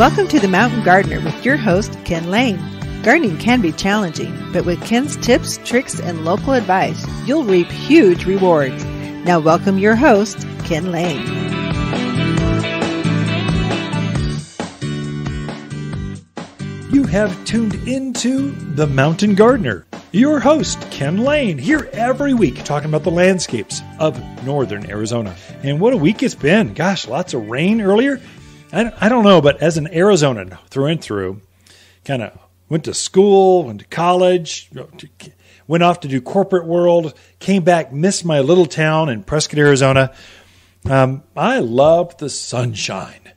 Welcome to The Mountain Gardener with your host, Ken Lane. Gardening can be challenging, but with Ken's tips, tricks, and local advice, you'll reap huge rewards. Now welcome your host, Ken Lane. You have tuned into The Mountain Gardener. Your host, Ken Lane, here every week talking about the landscapes of northern Arizona. And what a week it's been. Gosh, lots of rain earlier. I don't know, but as an Arizonan through and through, kind of went to school, went to college, went off to do corporate world, came back, missed my little town in Prescott, Arizona. I love the sunshine.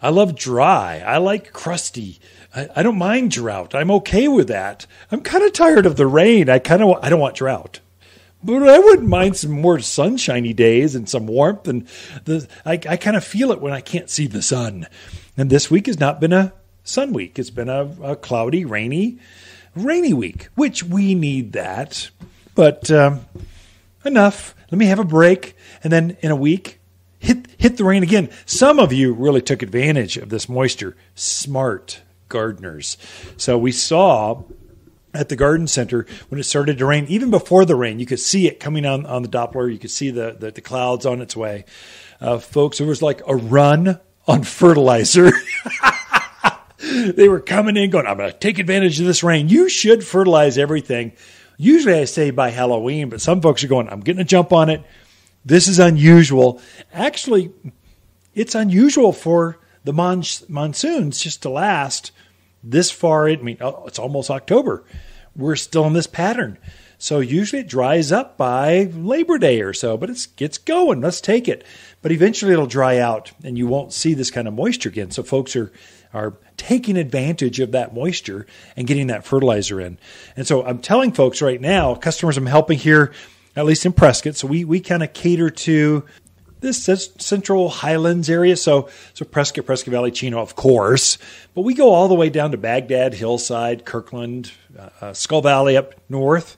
I love dry. I like crusty. I don't mind drought. I'm okay with that. I'm kind of tired of the rain. I don't want drought, but I wouldn't mind some more sunshiny days and some warmth. And I kind of feel it when I can't see the sun. And this week has not been a sun week. It's been a cloudy, rainy week, which we need that. But enough. Let me have a break. And then in a week, hit the rain again. Some of you really took advantage of this moisture. Smart gardeners. So we saw at the garden center when it started to rain, even before the rain, you could see it coming on the Doppler. You could see the clouds on its way. Folks, there was like a run on fertilizer. They were coming in going, I'm going to take advantage of this rain. You should fertilize everything. Usually I say by Halloween, but some folks are going, I'm getting a jump on it. This is unusual. Actually, it's unusual for the monsoons just to last this far. I mean, it's almost October. We're still in this pattern. So usually it dries up by Labor Day or so, but it gets going. Let's take it. But eventually it'll dry out and you won't see this kind of moisture again. So folks are taking advantage of that moisture and getting that fertilizer in. And so I'm telling folks right now, customers I'm helping here, at least in Prescott, so we kind of cater to this is Central Highlands area, so Prescott Valley, Chino, of course. But we go all the way down to Baghdad, Hillside, Kirkland, Skull Valley up north.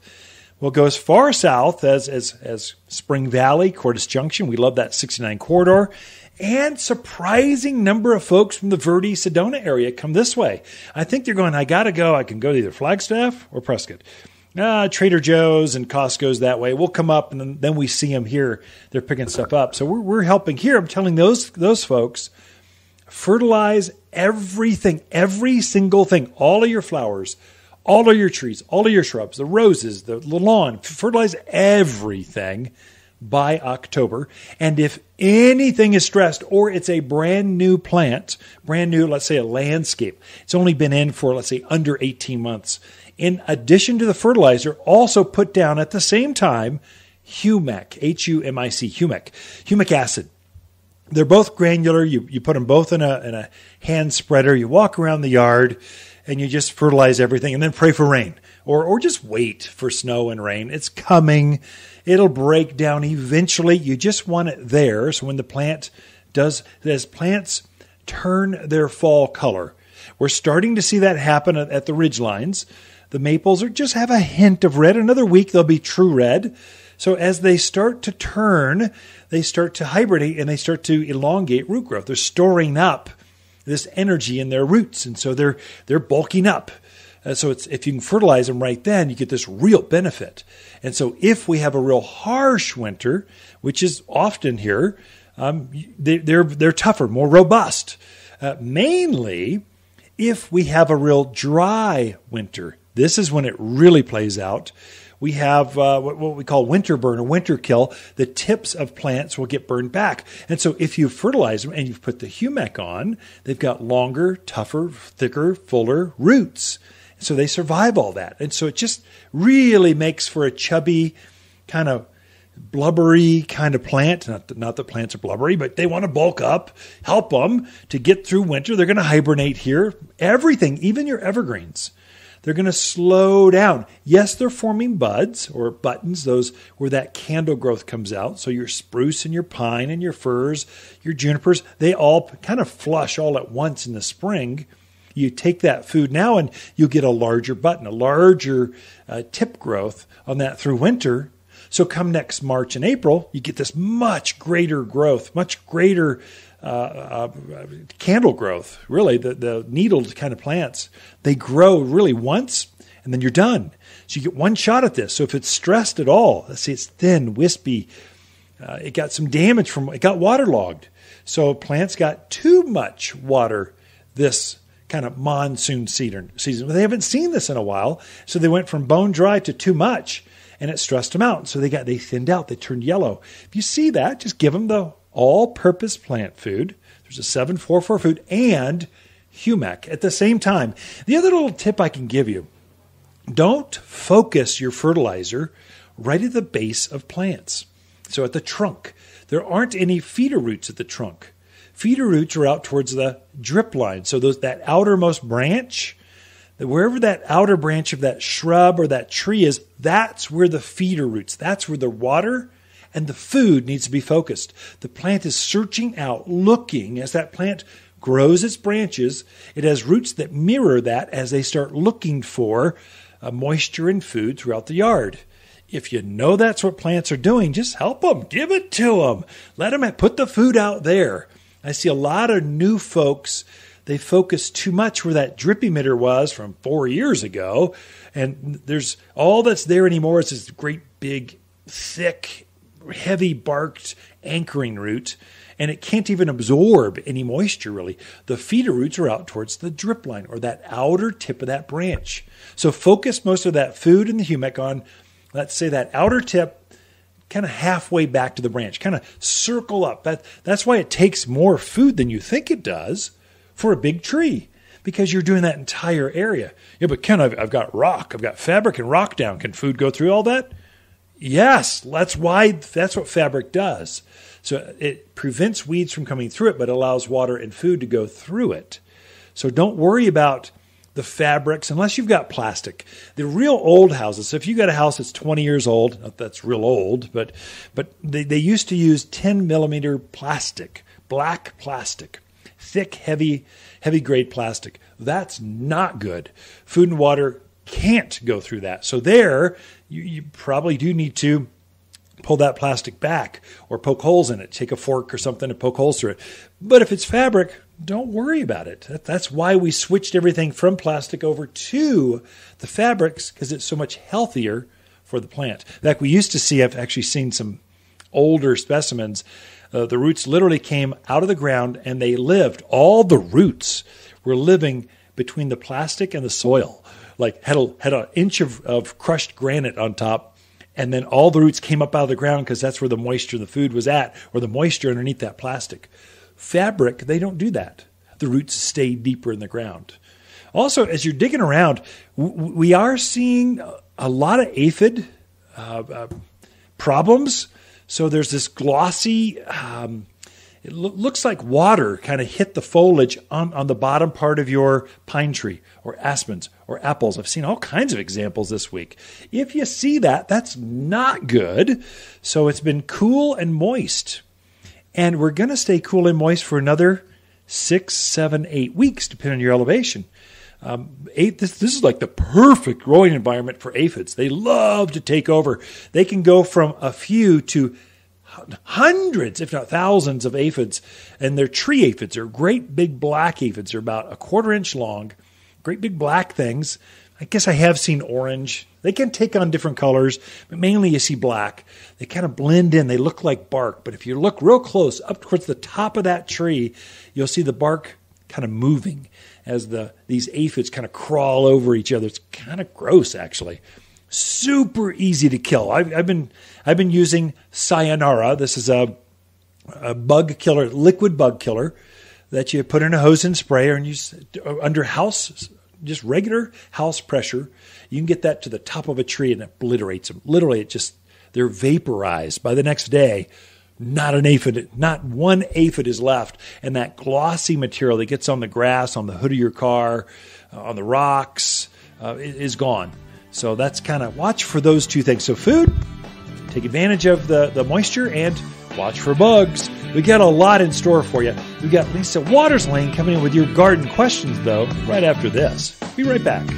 We'll go as far south as Spring Valley, Cordes Junction. We love that 69 corridor. And surprising number of folks from the Verde, Sedona area come this way. I think they're going, I got to go. I can go to either Flagstaff or Prescott. Trader Joe's and Costco's that way. We'll come up, and then we see them here. They're picking stuff up. So we're helping here. I'm telling those folks, fertilize everything, every single thing, all of your flowers, all of your trees, all of your shrubs, the roses, the lawn. Fertilize everything by October. And if anything is stressed or it's a brand new plant, brand new, let's say a landscape, it's only been in for, let's say, under 18 months, in addition to the fertilizer, also put down at the same time humic, H-U-M-I-C, humic acid. They're both granular. You put them both in a hand spreader. You walk around the yard and you just fertilize everything and then pray for rain or just wait for snow and rain. It's coming. It'll break down eventually. You just want it there. So when the plant does, as plants turn their fall color, we're starting to see that happen at the ridge lines. The maples just have a hint of red. Another week, they'll be true red. So as they start to turn, they start to hibernate and they start to elongate root growth. They're storing up this energy in their roots. And so they're bulking up. So if you can fertilize them right then, you get this real benefit. And so if we have a real harsh winter, which is often here, they're tougher, more robust. Mainly if we have a real dry winter. This is when it really plays out. We have what we call winter burn or winter kill. The tips of plants will get burned back. And so if you fertilize them and you put the humic on, they've got longer, tougher, thicker, fuller roots. And so they survive all that. And so it just really makes for a chubby, kind of blubbery kind of plant. Not that plants are blubbery, but they want to bulk up, help them to get through winter. They're going to hibernate here. Everything, even your evergreens. They're going to slow down. Yes, they're forming buds or buttons, those where that candle growth comes out. So your spruce and your pine and your firs, your junipers, they all kind of flush all at once in the spring. You take that food now and you get a larger button, a larger tip growth on that through winter. So come next March and April, you get this much greater growth, much greater candle growth, really, the needled kind of plants. They grow really once, and then you're done. So you get one shot at this. So if it's stressed at all, let's say it's thin, wispy, it got some damage from, it got waterlogged. So plants got too much water this kind of monsoon season. They haven't seen this in a while. So they went from bone dry to too much, and it stressed them out. So they thinned out, they turned yellow. If you see that, just give them the all-purpose plant food. There's a 744 food and humic at the same time. The other little tip I can give you, don't focus your fertilizer right at the base of plants. So at the trunk, there aren't any feeder roots at the trunk. Feeder roots are out towards the drip line. So that outermost branch, wherever that outer branch of that shrub or that tree is, that's where the feeder roots, that's where the water and the food needs to be focused. The plant is searching out, looking. As that plant grows its branches, it has roots that mirror that as they start looking for moisture and food throughout the yard. If you know that's what plants are doing, just help them. Give it to them. Let them put the food out there. I see a lot of new folks, they focus too much where that drip emitter was from 4 years ago. And there's all that's there anymore is this great, big, thick, heavy barked anchoring root. And it can't even absorb any moisture, really. The feeder roots are out towards the drip line or that outer tip of that branch. So focus most of that food and the humic on, let's say, that outer tip, kind of halfway back to the branch, kind of circle up. That's why it takes more food than you think it does for a big tree, because you're doing that entire area. Yeah, but Ken, I've got rock. I've got fabric and rock down. Can food go through all that? Yes, that's what fabric does. So it prevents weeds from coming through it, but allows water and food to go through it. So don't worry about the fabrics, unless you've got plastic. The real old houses, so if you got a house that's 20 years old, not that's real old, but they used to use 10 millimeter plastic, black plastic, thick, heavy grade plastic. That's not good. Food and water can't go through that. So there, you probably do need to pull that plastic back or poke holes in it. Take a fork or something to poke holes through it. But if it's fabric, don't worry about it. That's why we switched everything from plastic over to the fabrics, because it's so much healthier for the plant. In fact, we used to see, I've actually seen some older specimens, the roots literally came out of the ground and they lived. All the roots were living between the plastic and the soil, like had an inch of crushed granite on top. And then all the roots came up out of the ground because that's where the moisture of the food was at, or the moisture underneath that plastic. Fabric, they don't do that. The roots stay deeper in the ground. Also, as you're digging around, we are seeing a lot of aphid problems. So there's this glossy, it looks like water kind of hit the foliage on the bottom part of your pine tree or aspens or apples. I've seen all kinds of examples this week. If you see that, that's not good. So it's been cool and moist. And we're going to stay cool and moist for another 6, 7, 8 weeks, depending on your elevation. This is like the perfect growing environment for aphids. They love to take over. They can go from a few to hundreds, if not thousands, of aphids. And they're tree aphids. They're great big black aphids. They're about a quarter-inch long, great big black things. I guess I have seen orange. They can take on different colors, but mainly you see black. They kind of blend in. They look like bark. But if you look real close up towards the top of that tree, you'll see the bark kind of moving as these aphids kind of crawl over each other. It's kind of gross, actually. Super easy to kill. I've been using Sayonara. This is a bug killer, liquid bug killer, that you put in a hose and sprayer and use under house. Just regular house pressure, you can get that to the top of a tree and obliterates them. Literally, they're vaporized. By the next day, not one aphid is left. And that glossy material that gets on the grass, on the hood of your car, on the rocks, is gone. So that's kind of, watch for those two things. So food, take advantage of the moisture, and watch for bugs. We got a lot in store for you. We got Lisa Watters-Lane coming in with your garden questions, though, right after this. Be right back.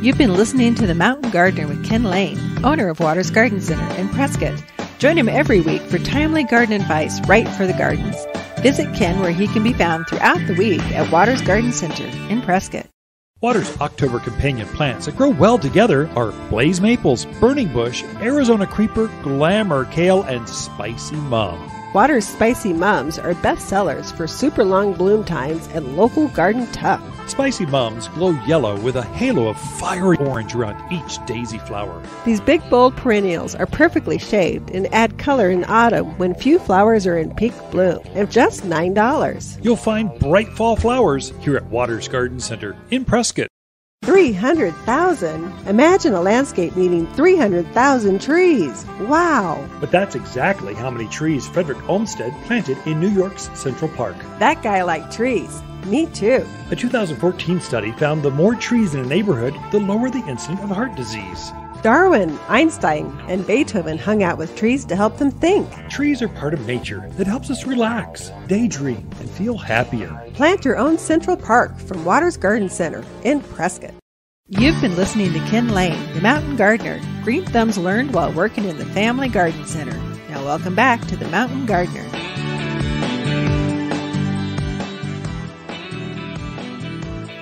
You've been listening to The Mountain Gardener with Ken Lane, owner of Watters Garden Center in Prescott. Join him every week for timely garden advice right for the gardens. Visit Ken where he can be found throughout the week at Watters Garden Center in Prescott. Watters' October companion plants that grow well together are blaze maples, burning bush, Arizona creeper, glamour kale, and spicy mum. Watters' spicy mums are best sellers for super long bloom times and local garden tuck. Spicy mums glow yellow with a halo of fiery orange around each daisy flower. These big, bold perennials are perfectly shaped and add color in autumn when few flowers are in peak bloom, and just $9. You'll find bright fall flowers here at Watters Garden Center in Prescott. 300,000? Imagine a landscape needing 300,000 trees. Wow! But that's exactly how many trees Frederick Olmsted planted in New York's Central Park. That guy liked trees. Me too. A 2014 study found the more trees in a neighborhood, the lower the incidence of heart disease. Darwin, Einstein, and Beethoven hung out with trees to help them think. Trees are part of nature that helps us relax, daydream, and feel happier. Plant your own Central Park from Watters Garden Center in Prescott. You've been listening to Ken Lane, the Mountain Gardener. Green thumbs learned while working in the Family Garden Center. Now welcome back to the Mountain Gardener.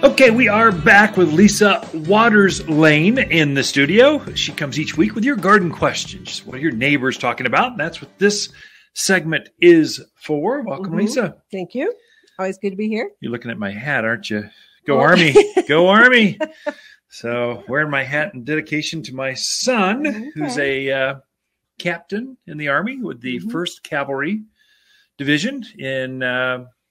Okay, we are back with Lisa Watters-Lane in the studio. She comes each week with your garden questions. What are your neighbors talking about? That's what this segment is for. Welcome, Lisa. Thank you. Always good to be here. You're looking at my hat, aren't you? Go Army. Go Army. So wearing my hat in dedication to my son, who's a captain in the Army with the 1st Cavalry Division in...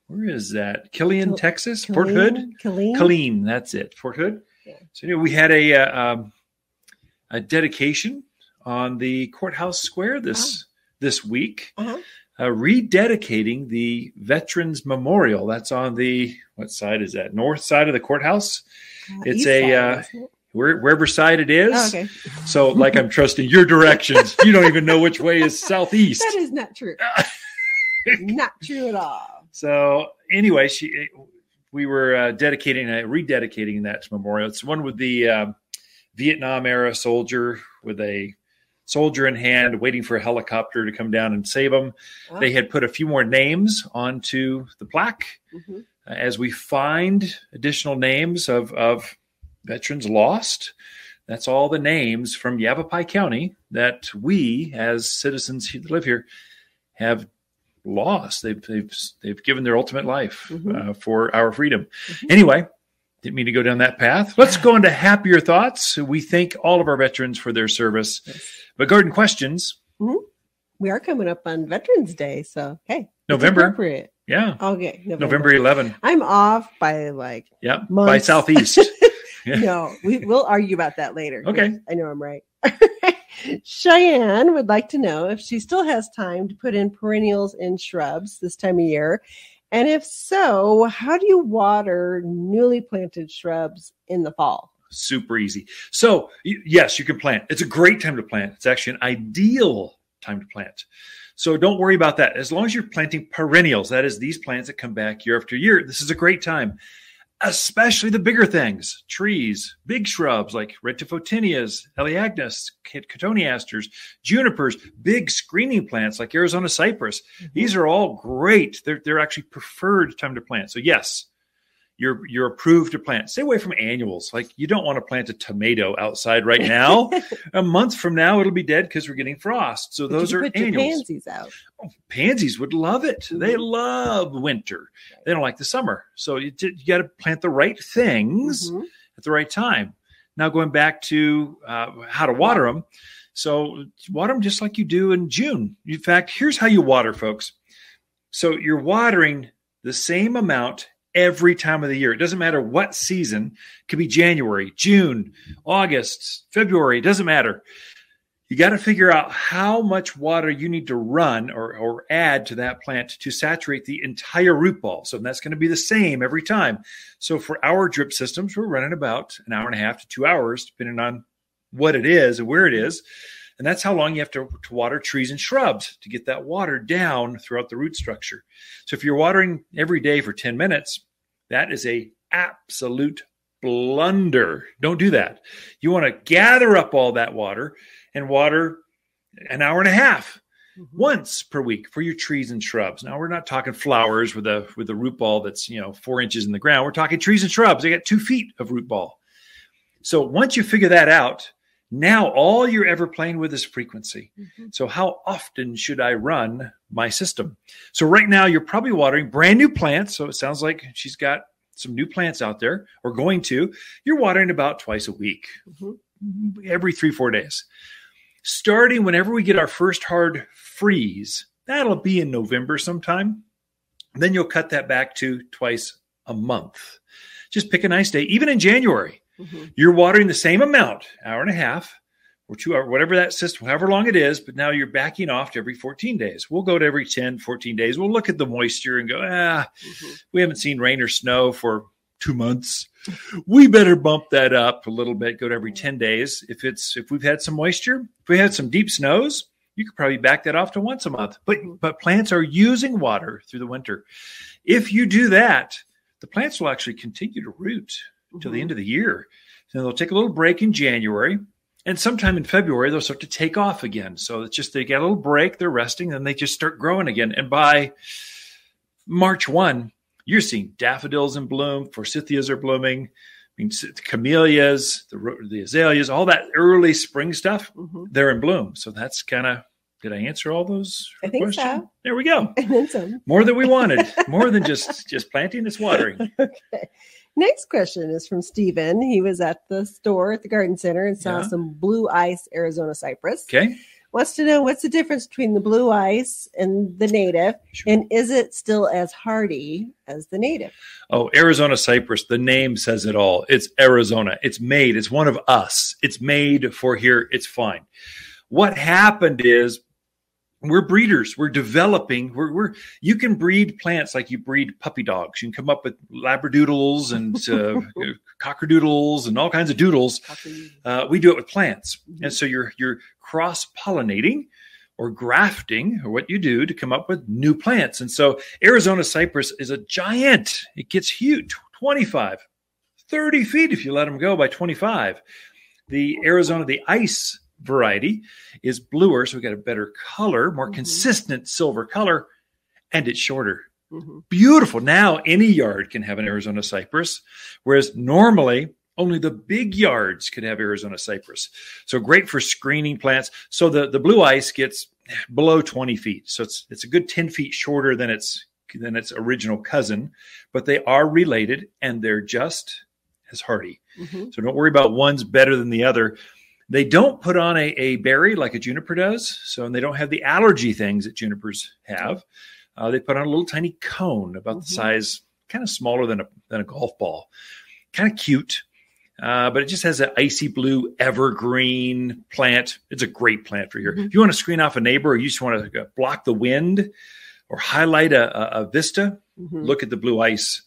where is that? Killeen, Texas? Killeen, Fort Hood? Killeen. Killeen, that's it. Fort Hood. Yeah. So anyway, we had a dedication on the courthouse square this week, rededicating the Veterans Memorial. That's on the, what side is that? North side of the courthouse? It's a, wherever side it is. Oh, okay. So like I'm trusting your directions. You don't even know which way is southeast. That is not true. Not true at all. So anyway, we were rededicating that memorial. It's one with the Vietnam era soldier with a soldier in hand waiting for a helicopter to come down and save him. Wow. They had put a few more names onto the plaque. As we find additional names of veterans lost, that's all the names from Yavapai County that we as citizens who live here have lost. They've given their ultimate life for our freedom. Anyway, didn't mean to go down that path. Let's go into happier thoughts. We thank all of our veterans for their service. Yes. But garden questions. We are coming up on Veterans Day, so hey, November. Yeah. Okay. November 11th. I'm off by like months. By southeast. No, we will argue about that later. Okay. I know I'm right. Cheyenne would like to know if she still has time to put in perennials and shrubs this time of year. And if so, how do you water newly planted shrubs in the fall? Super easy. So yes, you can plant. It's a great time to plant. It's actually an ideal time to plant. So don't worry about that. As long as you're planting perennials, that is these plants that come back year after year, this is a great time. Especially the bigger things, trees, big shrubs like Red Tip Photinias, Eleagnus, cotoneasters, junipers, big screening plants like Arizona Cypress. These are all great. They're actually preferred time to plant. So yes, you're approved to plant. Stay away from annuals. Like you don't want to plant a tomato outside right now. A month from now, it'll be dead because we're getting frost. So those are annuals. Pansies out. Oh, pansies would love it. They love winter. Right. They don't like the summer. So you got to plant the right things at the right time. Now going back to how to water them. So water them just like you do in June. In fact, here's how you water, folks. So you're watering the same amount every time of the year. It doesn't matter what season. It could be January, June, August, February. It doesn't matter. You got to figure out how much water you need to run or add to that plant to saturate the entire root ball. So that's going to be the same every time. So for our drip systems, we're running about an hour and a half to 2 hours, depending on what it is and where it is. And that's how long you have to water trees and shrubs to get that water down throughout the root structure. So if you're watering every day for 10 minutes, that is an absolute blunder. Don't do that. You want to gather up all that water and water an hour and a half. once per week for your trees and shrubs. Now, we're not talking flowers with a root ball that's, 4 inches in the ground. We're talking trees and shrubs. They got 2 feet of root ball. So once you figure that out, now all you're ever playing with is frequency. Mm-hmm. So how often should I run my system? So right now you're probably watering brand new plants. So it sounds like she's got some new plants out there or going to. You're watering about twice a week, every 3-4 days. Starting whenever we get our first hard freeze, that'll be in November sometime. Then you'll cut that back to twice a month. Just pick a nice day, even in January. Mm-hmm. You're watering the same amount, hour and a half or 2 hours, whatever that system, however long it is. But now you're backing off to every 14 days. We'll go to every 10, 14 days. We'll look at the moisture and go, we haven't seen rain or snow for 2 months. We better bump that up a little bit, go to every 10 days. If we've had some moisture, if we had some deep snows, you could probably back that off to once a month. But plants are using water through the winter. If you do that, the plants will actually continue to root till the end of the year. Then they'll take a little break in January, and sometime in February, they'll start to take off again. So it's just, they get a little break, they're resting, then they just start growing again. And by March 1, you're seeing daffodils in bloom, forsythias are blooming, camellias, the azaleas, all that early spring stuff, they're in bloom. So that's kind of, did I answer all those questions? I think so. There we go. More than we wanted, more than just planting, it's watering. Okay. Next question is from Steven. He was at the store at the garden center and saw some Blue Ice Arizona Cypress. Okay. Wants to know, what's the difference between the Blue Ice and the native? Sure. And is it still as hardy as the native? Oh, Arizona Cypress. The name says it all. It's Arizona. It's made. It's one of us. It's made for here. It's fine. What happened is, we're breeders. We're developing. You can breed plants like you breed puppy dogs. You can come up with labradoodles and cockerdoodles and all kinds of doodles. We do it with plants, and so you're cross pollinating or grafting, or what you do to come up with new plants. And so Arizona cypress is a giant. It gets huge, 25, 30 feet if you let them go by 25. The Arizona, the ice variety is bluer, so we got a better color, more consistent silver color, and it's shorter. Beautiful. Now any yard can have an Arizona cypress, whereas normally only the big yards could have Arizona cypress. So great for screening plants. So the Blue Ice gets below 20 feet, so it's a good 10 feet shorter than its original cousin, but they are related and they're just as hardy. So don't worry about one's better than the other. They don't put on a berry like a juniper does, and they don't have the allergy things that junipers have. They put on a little tiny cone about the size, kind of smaller than a golf ball. Kind of cute, but it just has an icy blue evergreen plant. It's a great plant for here. If you want to screen off a neighbor, or you just want to block the wind or highlight a vista, look at the Blue Ice.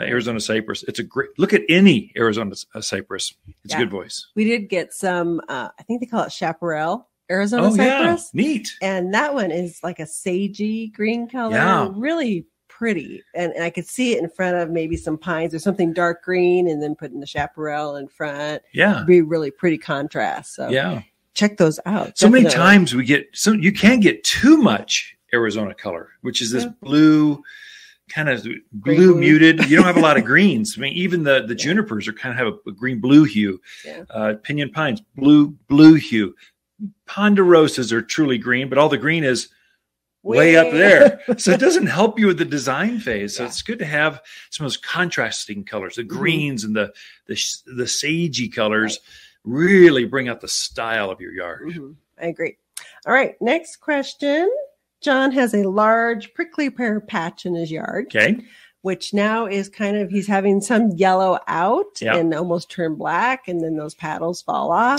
Arizona cypress. It's a great, look at any Arizona cypress. It's a good voice. We did get some, I think they call it Chaparral Arizona cypress. Yeah. Neat. And that one is like a sagey green color. Yeah. Really pretty. And I could see it in front of maybe some pines or something dark green, and then putting the Chaparral in front. Yeah. It'd be really pretty contrast. So check those out. So definitely. Many times we get, you can get too much Arizona color, which is this blue, kind of blue muted. You don't have a lot of greens. I mean, even the junipers are kind of have a green blue hue. Pinyon pines, blue hue. Ponderosas are truly green, but all the green is way up there. So it doesn't help you with the design phase. So it's good to have some of those contrasting colors, the greens and the sagey colors really bring out the style of your yard. I agree. All right. Next question. John has a large prickly pear patch in his yard, which now is kind of, he's having some yellow out and almost turn black, and then those petals fall off.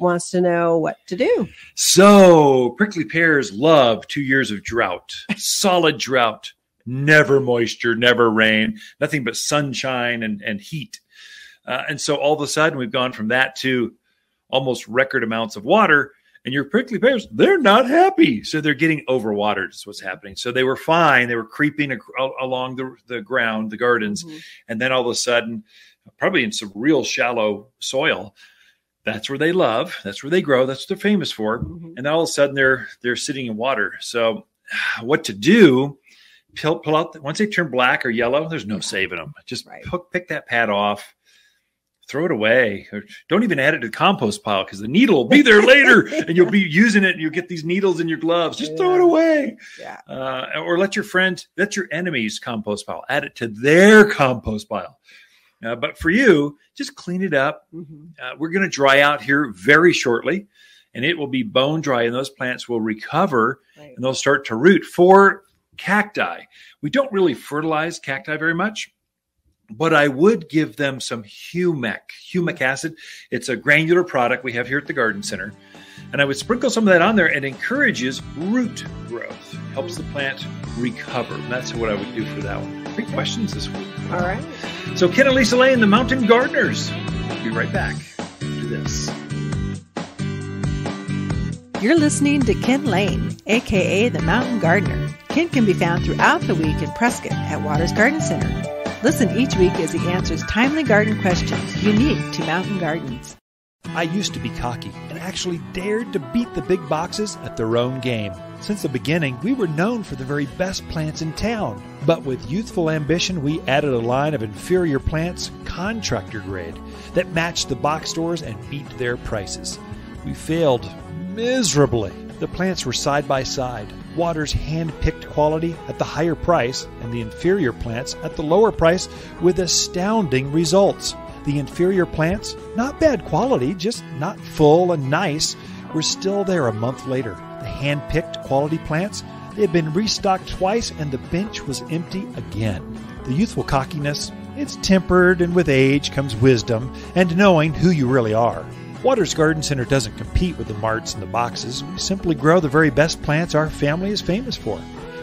Wants to know what to do. So prickly pears love 2 years of drought, solid drought, never moisture, never rain, nothing but sunshine and heat. And so all of a sudden we've gone from that to almost record amounts of water. And your prickly pears, they're not happy. So they're getting overwatered is what's happening. So they were fine. They were creeping along the ground, the gardens. And then all of a sudden, probably in some real shallow soil, that's where they love. That's where they grow. That's what they're famous for. Mm-hmm. And now all of a sudden they're sitting in water. So what to do, pull out, once they turn black or yellow, there's no saving them. Just pick that pad off, throw it away, or don't even add it to the compost pile because the needle will be there later and you'll be using it and you'll get these needles in your gloves. Just throw it away. Yeah. Or let your friend, that's your enemy's compost pile. Add it to their compost pile. But for you, just clean it up. Mm-hmm. We're going to dry out here very shortly, and it will be bone dry, and those plants will recover, and they'll start to root. For cacti, we don't really fertilize cacti very much, but I would give them some humic acid. It's a granular product we have here at the garden center, and I would sprinkle some of that on there. It encourages root growth, helps the plant recover. And that's what I would do for that one. Great questions this week. All right. So Ken and Lisa Lane, the Mountain Gardeners. We'll be right back to this. You're listening to Ken Lane, a.k.a. the Mountain Gardener. Ken can be found throughout the week in Prescott at Watters Garden Center. Listen each week as he answers timely garden questions unique to mountain gardens. I used to be cocky and actually dared to beat the big boxes at their own game. Since the beginning, we were known for the very best plants in town. But with youthful ambition, we added a line of inferior plants, contractor grade, that matched the box stores and beat their prices. We failed miserably. The plants were side by side. Watters hand-picked quality at the higher price and the inferior plants at the lower price with astounding results. The inferior plants, not bad quality, just not full and nice, were still there a month later. The hand-picked quality plants, they had been restocked twice and the bench was empty again. The youthful cockiness, it's tempered, and with age comes wisdom and knowing who you really are. Watters Garden Center doesn't compete with the marts and the boxes. We simply grow the very best plants our family is famous for.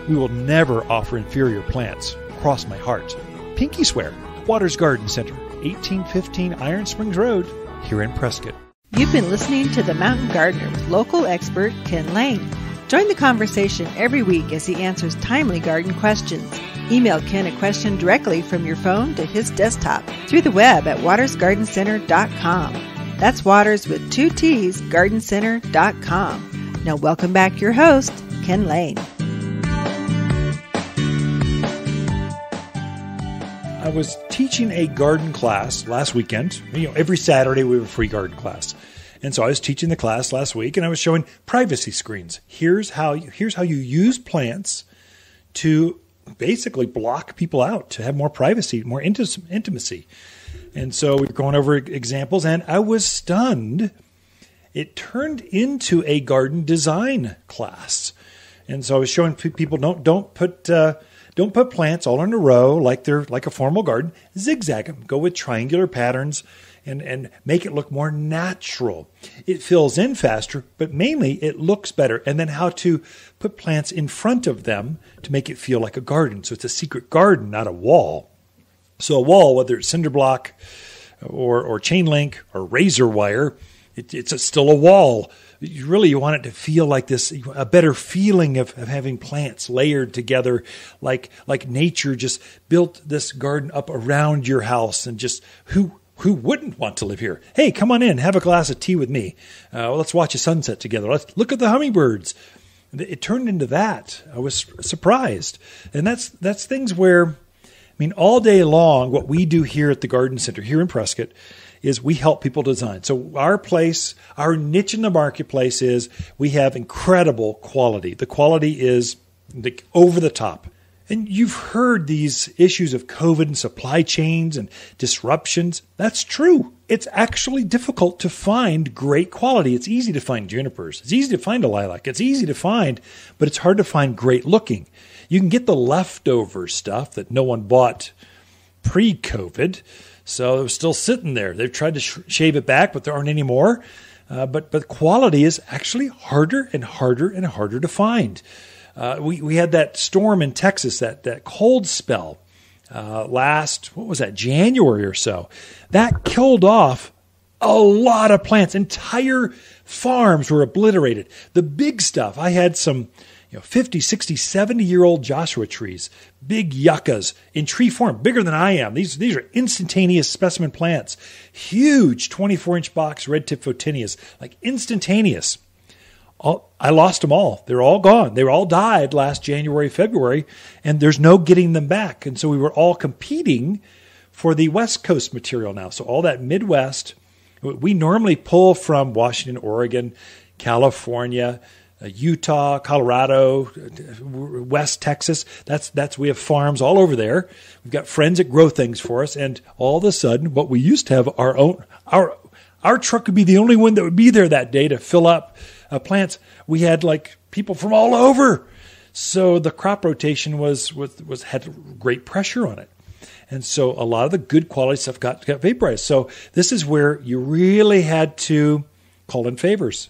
We will never offer inferior plants. Cross my heart. Pinky swear. Watters Garden Center, 1815 Iron Springs Road, here in Prescott. You've been listening to The Mountain Gardener with local expert Ken Lane. Join the conversation every week as he answers timely garden questions. Email Ken a question directly from your phone to his desktop through the web at wattersgardencenter.com. That's Watters with 2 T's, gardencenter.com. Now welcome back your host, Ken Lane. I was teaching a garden class last weekend. You know, every Saturday we have a free garden class. And so I was teaching the class last week and I was showing privacy screens. Here's how you use plants to basically block people out, to have more privacy, more intimacy. And so we were going over examples and I was stunned. It turned into a garden design class. And so I was showing people don't put plants all in a row like they're like a formal garden. Zigzag them. Go with triangular patterns and make it look more natural. It fills in faster, but mainly it looks better. And then how to put plants in front of them to make it feel like a garden. So it's a secret garden, not a wall. So a wall, whether it's cinder block or chain link or razor wire, it's still a wall. You want it to feel like this, a better feeling of having plants layered together, like nature just built this garden up around your house. And just who wouldn't want to live here? Hey, come on in, have a glass of tea with me. Let's watch a sunset together. Let's look at the hummingbirds. It turned into that. I was surprised. And that's things where, I mean, all day long, what we do here at the garden center here in Prescott is we help people design. So our place, our niche in the marketplace is we have incredible quality. The quality is over the top. And you've heard these issues of COVID and supply chains and disruptions. That's true. It's actually difficult to find great quality. It's easy to find junipers. It's easy to find a lilac. It's easy to find, but it's hard to find great looking. You can get the leftover stuff that no one bought pre-COVID. So it was still sitting there. They've tried to shave it back, but there aren't any more. But quality is actually harder and harder and harder to find. We had that storm in Texas, that cold spell January or so. That killed off a lot of plants. Entire farms were obliterated. The big stuff, I had some you know, 50, 60, 70-year-old Joshua trees, big yuccas in tree form, bigger than I am. These are instantaneous specimen plants. Huge 24-inch box Red Tip Photinias, like instantaneous. I lost them all. They're all gone. They all died last January, February, and there's no getting them back. And so we were all competing for the West Coast material now. So all that Midwest, we normally pull from Washington, Oregon, California, Utah, Colorado, West Texas. That's we have farms all over there. We've got friends that grow things for us, and all of a sudden, what we used to have our truck would be the only one that would be there that day to fill up plants. We had like people from all over, so the crop rotation was had great pressure on it, and so a lot of the good quality stuff got vaporized. So this is where you really had to call in favors.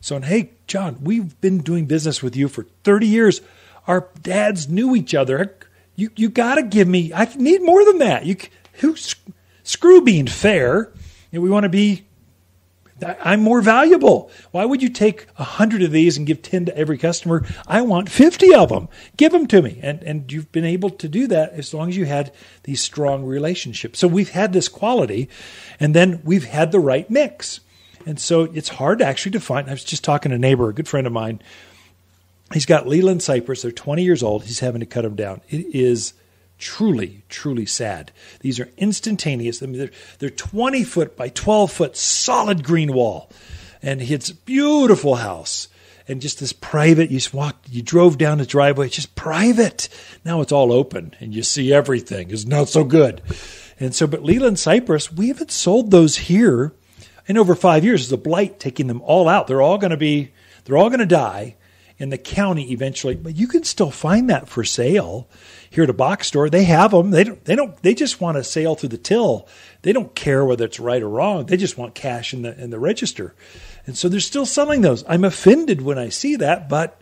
So, and hey, John, we've been doing business with you for 30 years. Our dads knew each other. You got to give me, I need more than that. Screw being fair. And we want to be, I'm more valuable. Why would you take 100 of these and give 10 to every customer? I want 50 of them. Give them to me. And you've been able to do that as long as you had these strong relationships. So we've had this quality, and then we've had the right mix. And so it's hard actually to find. I was just talking to a neighbor, a good friend of mine. He's got Leland Cypress. They're 20 years old. He's having to cut them down. It is truly, truly sad. These are instantaneous. I mean, they're 20-foot by 12-foot solid green wall. And it's a beautiful house. And just this private, you drove down the driveway. It's just private. Now it's all open and you see everything. It's not so good. And so, but Leland Cypress, we haven't sold those here in over 5 years. Is a blight taking them all out. They're all going to die in the county eventually. But you can still find that for sale here at a box store. They have them. They just want a sale through the till. They don't care whether it's right or wrong. They just want cash in the register. And so they're still selling those. I'm offended when I see that, but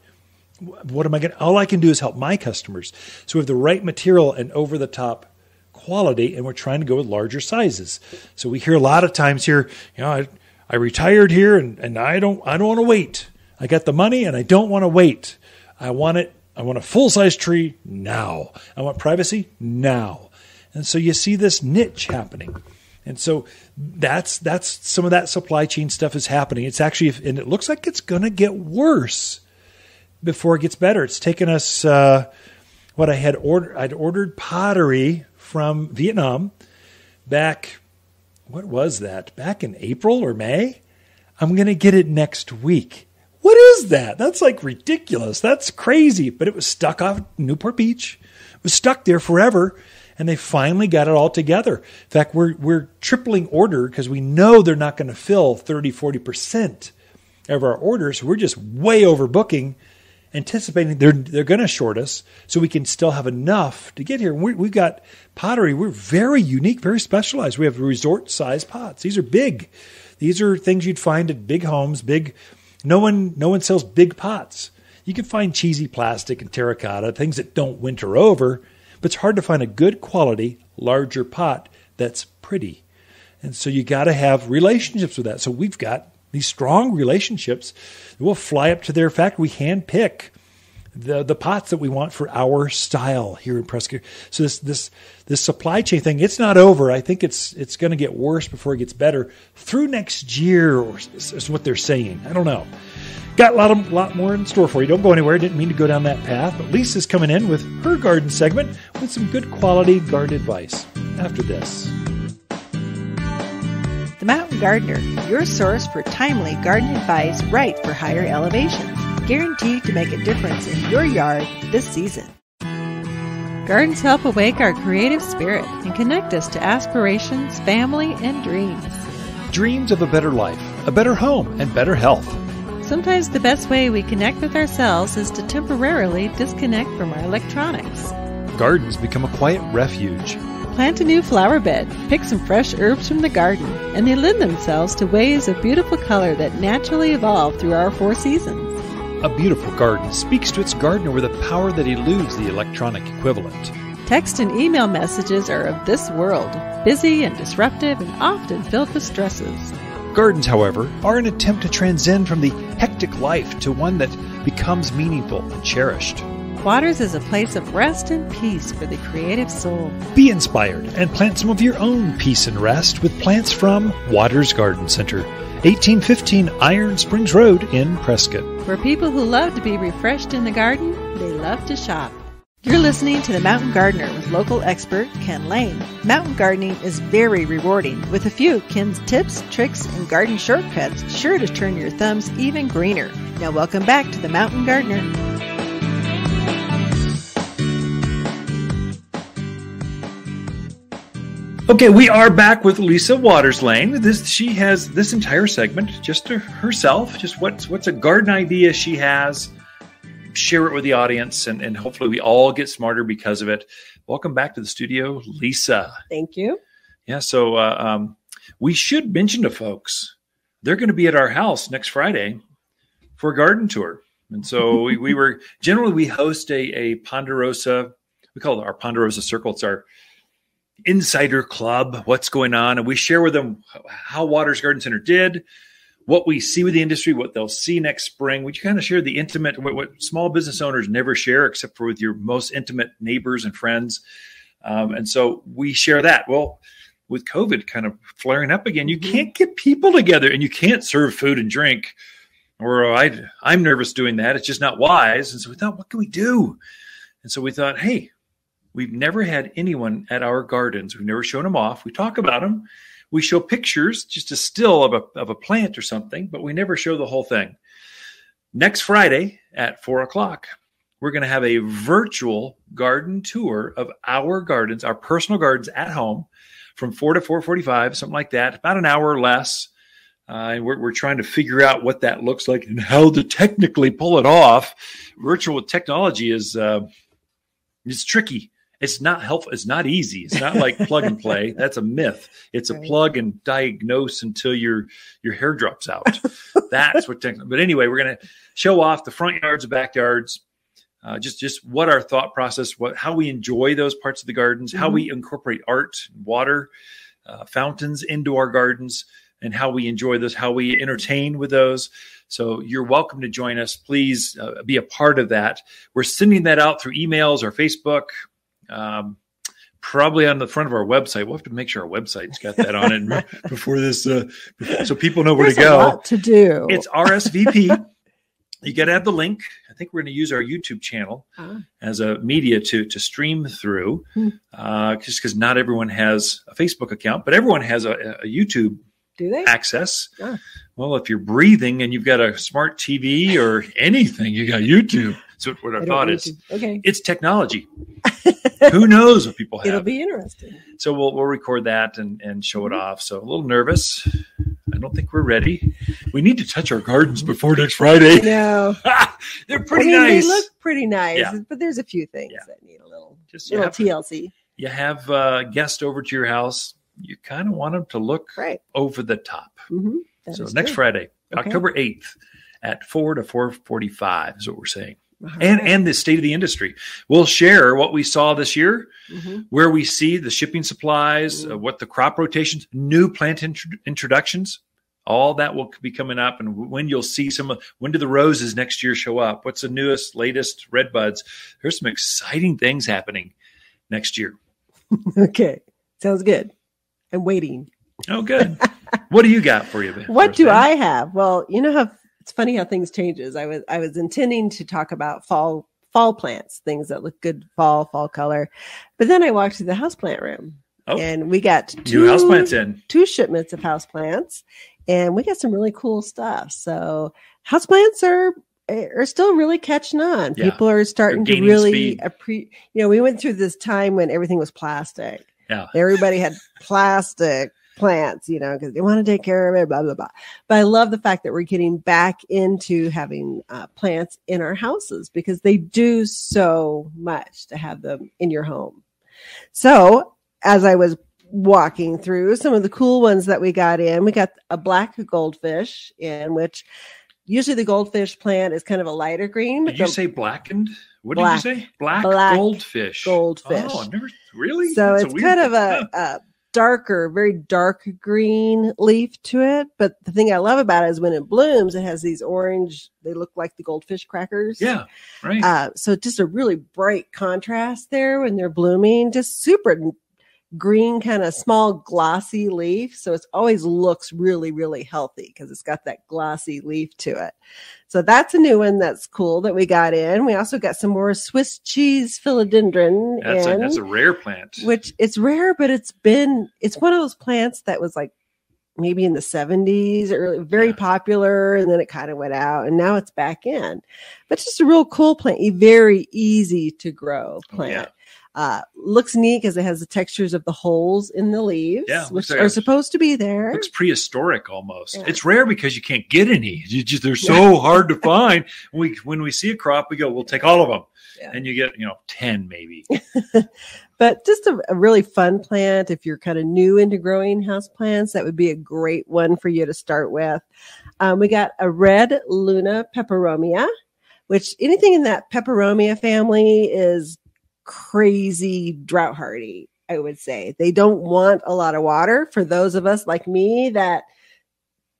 what am I going to, all I can do is help my customers. So we have the right material and over the top quality, and we're trying to go with larger sizes. So we hear a lot of times here, you know, I retired here and I don't want to wait. I got the money and I don't want to wait. I want it. I want a full-size tree now. I want privacy now. And so you see this niche happening. And so that's some of that supply chain stuff is happening. It's actually, and it looks like it's going to get worse before it gets better. It's taken us I'd ordered pottery from Vietnam back, what was that? Back in April or May? I'm going to get it next week. What is that? That's like ridiculous. That's crazy. But it was stuck off Newport Beach. It was stuck there forever. And they finally got it all together. In fact, we're tripling order because we know they're not going to fill 30, 40% of our orders. We're just way overbooking, anticipating they're going to short us, so we can still have enough to get here. We've got pottery. We're very unique, very specialized. We have resort-sized pots. These are big. These are things you'd find at big homes. Big. No one sells big pots. You can find cheesy plastic and terracotta, things that don't winter over, but it's hard to find a good quality, larger pot that's pretty. And so you got to have relationships with that. So we've got these strong relationships. We'll fly up to their factory. We handpick the pots that we want for our style here in Prescott. So this supply chain thing, it's not over. I think it's going to get worse before it gets better through next year, or is what they're saying. I don't know. Got a lot more in store for you. Don't go anywhere. Didn't mean to go down that path. But Lisa's coming in with her garden segment with some good quality garden advice after this. Mountain Gardener, your source for timely garden advice right for higher elevations, guaranteed to make a difference in your yard this season. Gardens help awake our creative spirit and connect us to aspirations, family, and dreams. Dreams of a better life, a better home, and better health. Sometimes the best way we connect with ourselves is to temporarily disconnect from our electronics. Gardens become a quiet refuge. Plant a new flower bed, pick some fresh herbs from the garden, and they lend themselves to waves of beautiful color that naturally evolve through our four seasons. A beautiful garden speaks to its gardener with a power that eludes the electronic equivalent. Text and email messages are of this world, busy and disruptive and often filled with stresses. Gardens, however, are an attempt to transcend from the hectic life to one that becomes meaningful and cherished. Watters is a place of rest and peace for the creative soul. Be inspired and plant some of your own peace and rest with plants from Watters Garden Center, 1815 Iron Springs Road in Prescott. For people who love to be refreshed in the garden, they love to shop. You're listening to The Mountain Gardener with local expert Ken Lane. Mountain gardening is very rewarding, with a few Ken's tips, tricks, and garden shortcuts sure to turn your thumbs even greener. Now welcome back to The Mountain Gardener. Okay, we are back with Lisa Watters-Lane. She has this entire segment just to herself, just what's a garden idea she has. Share it with the audience, and hopefully we all get smarter because of it. Welcome back to the studio, Lisa. Thank you. Yeah, so we should mention to folks, they're going to be at our house next Friday for a garden tour. And so we were, generally we host a Ponderosa, we call it our Ponderosa Circle. It's our insider club, what's going on. And we share with them how Watters Garden Center did, what we see with the industry, what they'll see next spring. We kind of share the intimate, what small business owners never share, except for with your most intimate neighbors and friends. And so we share that. Well, with COVID kind of flaring up again, you can't get people together and you can't serve food and drink. Or I'm nervous doing that. It's just not wise. And so we thought, what can we do? And so we thought, hey, we've never had anyone at our gardens. We've never shown them off. We talk about them. We show pictures, just a still of a plant or something, but we never show the whole thing. Next Friday at 4 o'clock, we're going to have a virtual garden tour of our gardens, our personal gardens at home from 4 to 4:45, something like that, about an hour or less. And we're trying to figure out what that looks like and how to technically pull it off. Virtual technology is it's tricky. It's not helpful. It's not easy. It's not like plug and play. That's a myth. It's a plug and diagnose until your hair drops out. That's what technically. But anyway, we're going to show off the front yards, the backyards, just what our thought process, how we enjoy those parts of the gardens, how we incorporate art, water, fountains into our gardens, and how we enjoy those, how we entertain with those. So you're welcome to join us. Please be a part of that. We're sending that out through emails or Facebook. Probably on the front of our website. We'll have to make sure our website's got that on it before this, so people know where to go. There's a lot to do. It's RSVP. You got to have the link. I think we're going to use our YouTube channel as a media to stream through, just because not everyone has a Facebook account, but everyone has a YouTube. Do they? Access. Yeah. Well, if you're breathing and you've got a smart TV or anything, you got YouTube. So what our thought is, it's technology. Who knows what people have? It'll be interesting. So we'll record that and show it off. So a little nervous. I don't think we're ready. We need to touch our gardens before next Friday. No. They're pretty nice. They look pretty nice, but there's a few things that need a little, TLC. You have a guest over to your house. You kind of want them to look over the top. So next Friday, October 8th at 4 to 4:45 is what we're saying. And the state of the industry. We'll share what we saw this year, where we see the shipping supplies, what the crop rotations, new plant introductions, all that will be coming up, and when you'll see when do the roses next year show up? What's the newest, latest red buds? There's some exciting things happening next year. Okay. Sounds good. I'm waiting. Oh, good. What do you got for you? I have? Well, you know how it's funny how things changes. I was intending to talk about fall plants, things that look good fall color, but then I walked through the houseplant room and we got new houseplants in. Two shipments of houseplants, and we got some really cool stuff. So houseplants are still really catching on. Yeah. People are starting to really appreciate. You know, we went through this time when everything was plastic. Yeah. Everybody had plastic plants, because they want to take care of it, blah, blah, blah. But I love the fact that we're getting back into having plants in our houses, because they do so much to have them in your home. So as I was walking through some of the cool ones that we got in, we got a black goldfish in, which usually the goldfish plant is kind of a lighter green. Did you say blackened? What did you say? Black goldfish. Goldfish. Oh, I've never really. So it's kind of a darker, very dark green leaf to it. But the thing I love about it is when it blooms, it has these orange, they look like the goldfish crackers. Yeah, right. So just a really bright contrast there when they're blooming, just super green, kind of small, glossy leaf. So it's always looks really, really healthy because it's got that glossy leaf to it. So that's a new one that's cool that we got in. We also got some more Swiss cheese philodendron. That's a rare plant. Which it's rare, but it's one of those plants that was like maybe in the 70s, or very popular, and then it kind of went out, and now it's back in. But just a real cool plant, a very easy to grow plant. Oh, yeah. Looks neat because it has the textures of the holes in the leaves, which are supposed to be there. Looks prehistoric almost. Yeah. It's rare because you can't get any. They're so hard to find. When we see a crop, we go, we'll take all of them. Yeah. And you get, 10 maybe. But just a really fun plant. If you're kind of new into growing house plants, that would be a great one for you to start with. We got a red Luna Peperomia, which anything in that Peperomia family is crazy drought hardy, I would say. They don't want a lot of water. For those of us like me that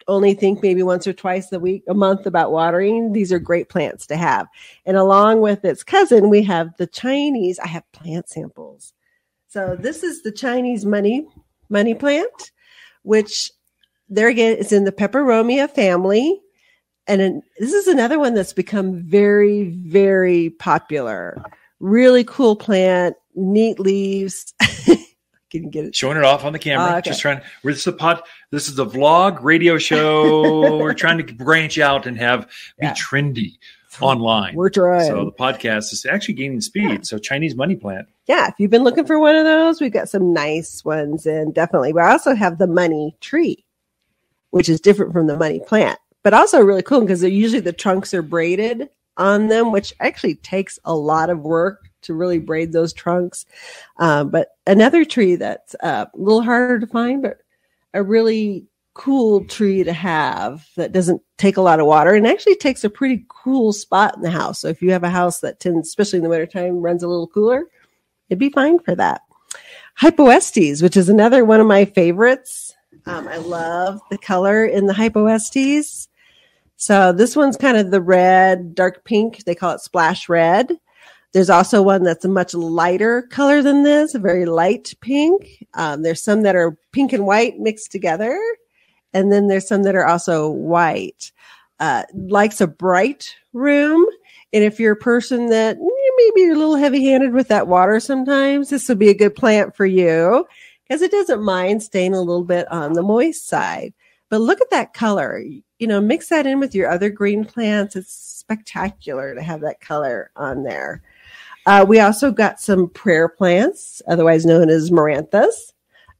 only think maybe once or twice a month about watering, these are great plants to have. And along with its cousin, we have the Chinese. I have plant samples. So this is the Chinese money plant, which there again is in the Peperomia family. And this is another one that's become very, very popular. Really cool plant, neat leaves. Can get it. Showing it off on the camera. Oh, okay. Just trying. This is the vlog radio show. We're trying to branch out and be trendy online. We're trying. So the podcast is actually gaining speed. Yeah. So Chinese money plant. Yeah, if you've been looking for one of those, we've got some nice ones, and definitely we also have the money tree, which is different from the money plant, but also really cool because they're usually the trunks are braided on them, which actually takes a lot of work to really braid those trunks. But another tree that's a little harder to find, but a really cool tree to have that doesn't take a lot of water and actually takes a pretty cool spot in the house. So if you have a house that tends, especially in the wintertime, runs a little cooler, it'd be fine for that. Hypoestes, which is another one of my favorites. I love the color in the Hypoestes. So this one's kind of the red, dark pink. They call it splash red. There's also one that's a much lighter color than this, a very light pink. There's some that are pink and white mixed together. And then there's some that are also white. Likes a bright room. And if you're a person that maybe you're a little heavy-handed with that water sometimes, this would be a good plant for you because it doesn't mind staying a little bit on the moist side. But look at that color. Mix that in with your other green plants. It's spectacular to have that color on there. We also got some prayer plants, otherwise known as maranthas.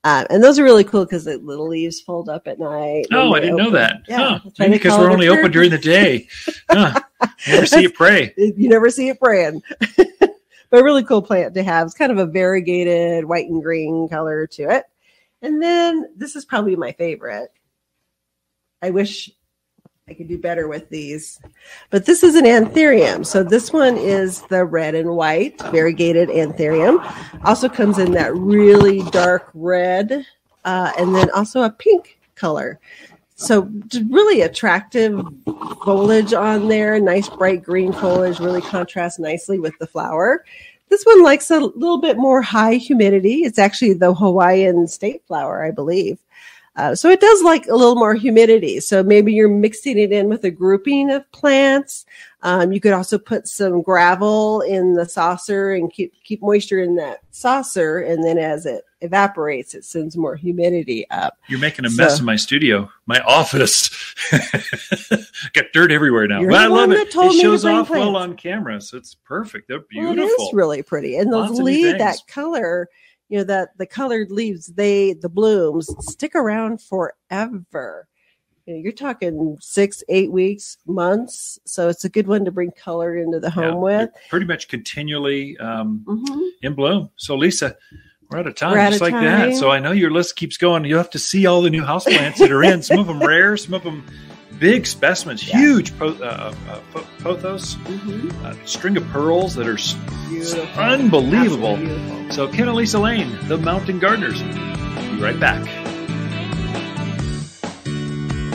And those are really cool because the little leaves fold up at night. Oh, I didn't know that. Yeah, huh. Because we're only open during the day. Huh. Never see it pray. You never see it praying. But a really cool plant to have. It's kind of a variegated white and green color to it. And then this is probably my favorite. I wish I could do better with these, but this is an Anthurium. So this one is the red and white variegated Anthurium. Also comes in that really dark red, and then also a pink color. So really attractive foliage on there. Nice bright green foliage really contrasts nicely with the flower. This one likes a little bit more high humidity. It's actually the Hawaiian state flower, I believe. So it does like a little more humidity. So maybe you're mixing it in with a grouping of plants. You could also put some gravel in the saucer and keep moisture in that saucer. And then as it evaporates, it sends more humidity up. You're making a mess in my studio, my office. Got dirt everywhere now. But I love it. It shows off well on camera. So it's perfect. They're beautiful. Well, it is really pretty. And those leaves, that color. That the colored leaves, the blooms stick around forever. You're talking 6, 8 weeks, months. So it's a good one to bring color into the home with. Pretty much continually in bloom. So Lisa, we're out of time just like that. So I know your list keeps going. You'll have to see all the new houseplants that are in. Some of them rare, some of them big specimens, huge pothos, string of pearls that are beautiful. Unbelievable. Beautiful. So Ken and Lisa Lane, the Mountain Gardeners. be right back.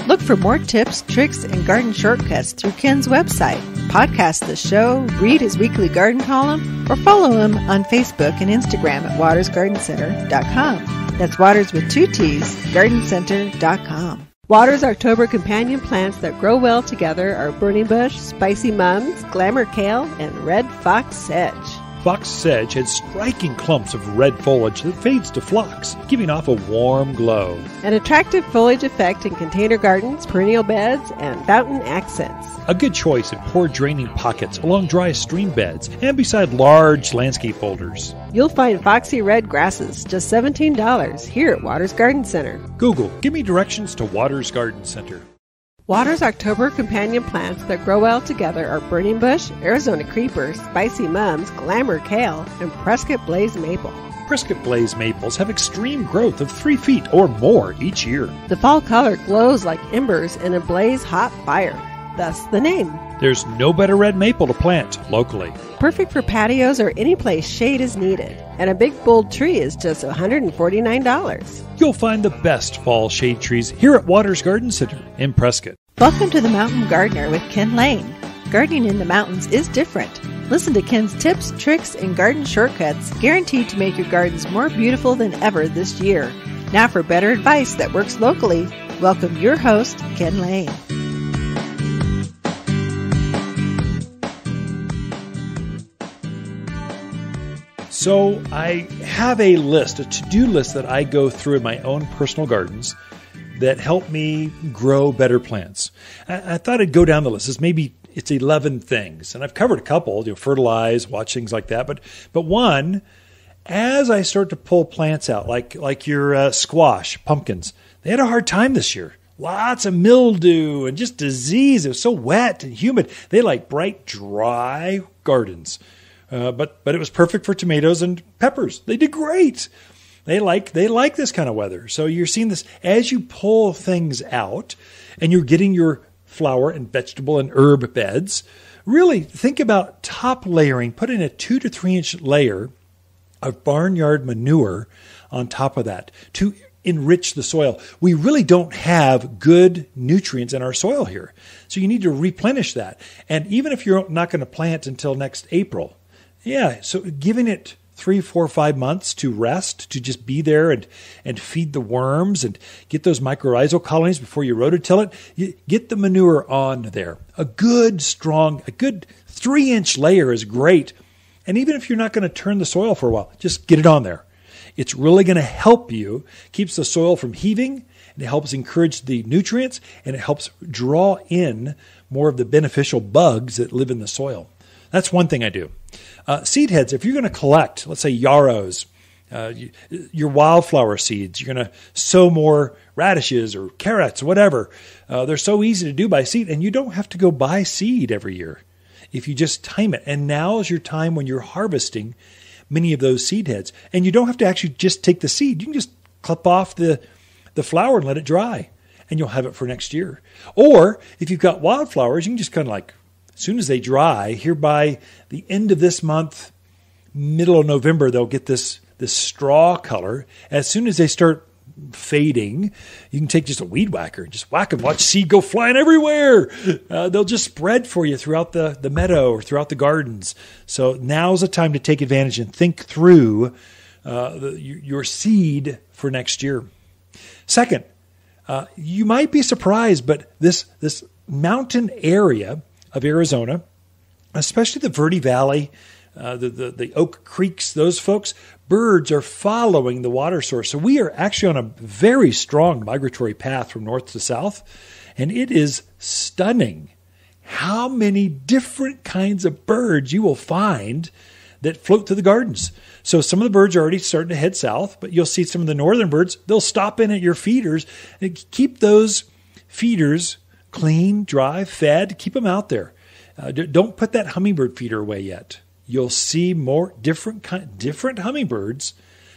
Look for more tips, tricks, and garden shortcuts through Ken's website. Podcast the show, read his weekly garden column, or follow him on Facebook and Instagram at WattersGardenCenter.com. That's Watters with 2 T's, GardenCenter.com. Watters' October companion plants that grow well together are burning bush, spicy mums, glamour kale, and red fox sedge. Fox sedge has striking clumps of red foliage that fades to phlox, giving off a warm glow. An attractive foliage effect in container gardens, perennial beds, and fountain accents. A good choice in poor draining pockets along dry stream beds and beside large landscape boulders. You'll find foxy red grasses, just $17, here at Watters Garden Center. Google, give me directions to Watters Garden Center. Watters' October companion plants that grow well together are burning bush, Arizona creeper, spicy mums, glamour kale, and Prescott blaze maple. Prescott blaze maples have extreme growth of 3 feet or more each year. The fall color glows like embers in a blaze hot fire, thus the name. There's no better red maple to plant locally. Perfect for patios or any place shade is needed. And a big bold tree is just $149. You'll find the best fall shade trees here at Watters Garden Center in Prescott. Welcome to The Mountain Gardener with Ken Lane. Gardening in the mountains is different. Listen to Ken's tips, tricks, and garden shortcuts guaranteed to make your gardens more beautiful than ever this year. Now for better advice that works locally, welcome your host, Ken Lane. So I have a list, a to-do list that I go through in my own personal gardens that help me grow better plants. I thought I'd go down the list. It's 11 things, and I've covered a couple, fertilize, watch, things like that. But one, as I start to pull plants out, like your squash, pumpkins, they had a hard time this year. Lots of mildew and just disease. It was so wet and humid. They like bright, dry gardens. But it was perfect for tomatoes and peppers. They did great. They like this kind of weather. So you're seeing this as you pull things out and you're getting your flower and vegetable and herb beds. Really think about top layering. Put in a 2 to 3 inch layer of barnyard manure on top of that to enrich the soil. We really don't have good nutrients in our soil here. So you need to replenish that. And even if you're not going to plant until next April, yeah, so giving it 3, 4, 5 months to rest, to just be there and feed the worms and get those mycorrhizal colonies before you rototill it. You get the manure on there. A good 3-inch layer is great. And even if you're not going to turn the soil for a while, just get it on there. It's really going to help you, keeps the soil from heaving, and it helps encourage the nutrients, and it helps draw in more of the beneficial bugs that live in the soil. That's one thing I do. Seed heads, if you're going to collect, let's say yarrows, your wildflower seeds, you're going to sow more radishes or carrots, whatever. They're so easy to do by seed, and you don't have to go buy seed every year if you just time it. And now is your time when you're harvesting many of those seed heads. And you don't have to actually just take the seed. You can just clip off the flower and let it dry, and you'll have it for next year. Or if you've got wildflowers, you can just kind of like, as soon as they dry, here by the end of this month, middle of November, they'll get this straw color. As soon as they start fading, you can take just a weed whacker and just whack them, watch seed go flying everywhere. They'll just spread for you throughout the meadow or throughout the gardens. So now's the time to take advantage and think through your seed for next year. Second, you might be surprised, but this mountain area of Arizona, especially the Verde Valley, the Oak Creeks, those folks, birds are following the water source. So we are actually on a very strong migratory path from north to south, and it is stunning how many different kinds of birds you will find that float through the gardens. So some of the birds are already starting to head south, but you'll see some of the northern birds, they'll stop in at your feeders and keep those feeders clean, dry, fed, keep them out there. Don't put that hummingbird feeder away yet. You'll see more different hummingbirds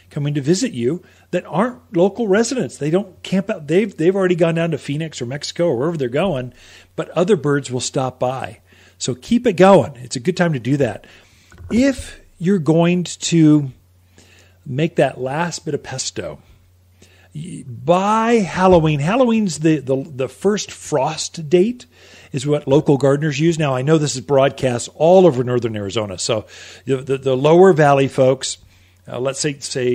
coming to visit you that aren't local residents. They don't camp out. They've already gone down to Phoenix or Mexico or wherever they're going, but other birds will stop by. So keep it going. It's a good time to do that. If you're going to make that last bit of pesto, by Halloween. Halloween's the first frost date is what local gardeners use. Now, I know this is broadcast all over northern Arizona. So the lower valley folks, let's say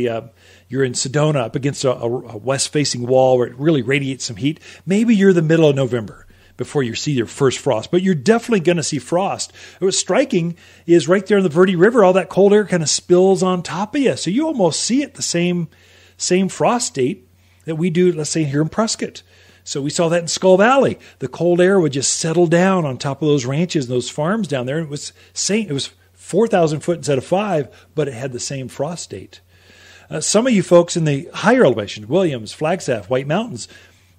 you're in Sedona up against a west-facing wall where it really radiates some heat. Maybe you're the middle of November before you see your first frost, but you're definitely going to see frost. What's striking is right there in the Verde River, all that cold air kind of spills on top of you. So you almost see it the same frost date that we do, let's say, here in Prescott. So we saw that in Skull Valley. The cold air would just settle down on top of those ranches and those farms down there. And it was 4,000 foot instead of 5, but it had the same frost date. Some of you folks in the higher elevations, Williams, Flagstaff, White Mountains,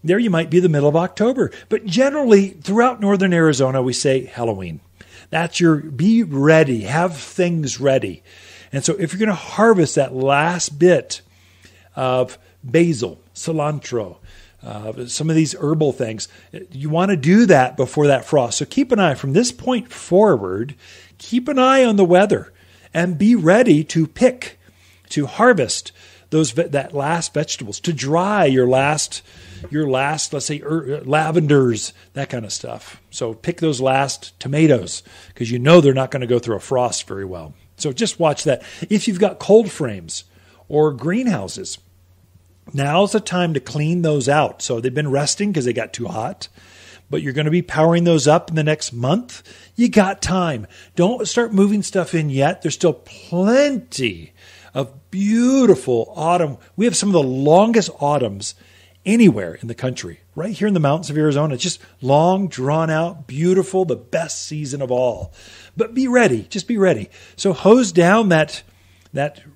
there you might be the middle of October. But generally, throughout northern Arizona, we say Halloween. That's your be ready, have things ready. And so if you're going to harvest that last bit of basil, cilantro, some of these herbal things, you want to do that before that frost. So keep an eye from this point forward, keep an eye on the weather and be ready to pick, to harvest that last vegetables, to dry your last, let's say, lavenders, that kind of stuff. So pick those last tomatoes because you know they're not going to go through a frost very well. So just watch that. If you've got cold frames or greenhouses, now's the time to clean those out. So they've been resting because they got too hot, but you're going to be powering those up in the next month. You got time. Don't start moving stuff in yet. There's still plenty of beautiful autumn. We have some of the longest autumns anywhere in the country, right here in the mountains of Arizona. It's just long, drawn out, beautiful, the best season of all. But be ready. Just be ready. So hose down that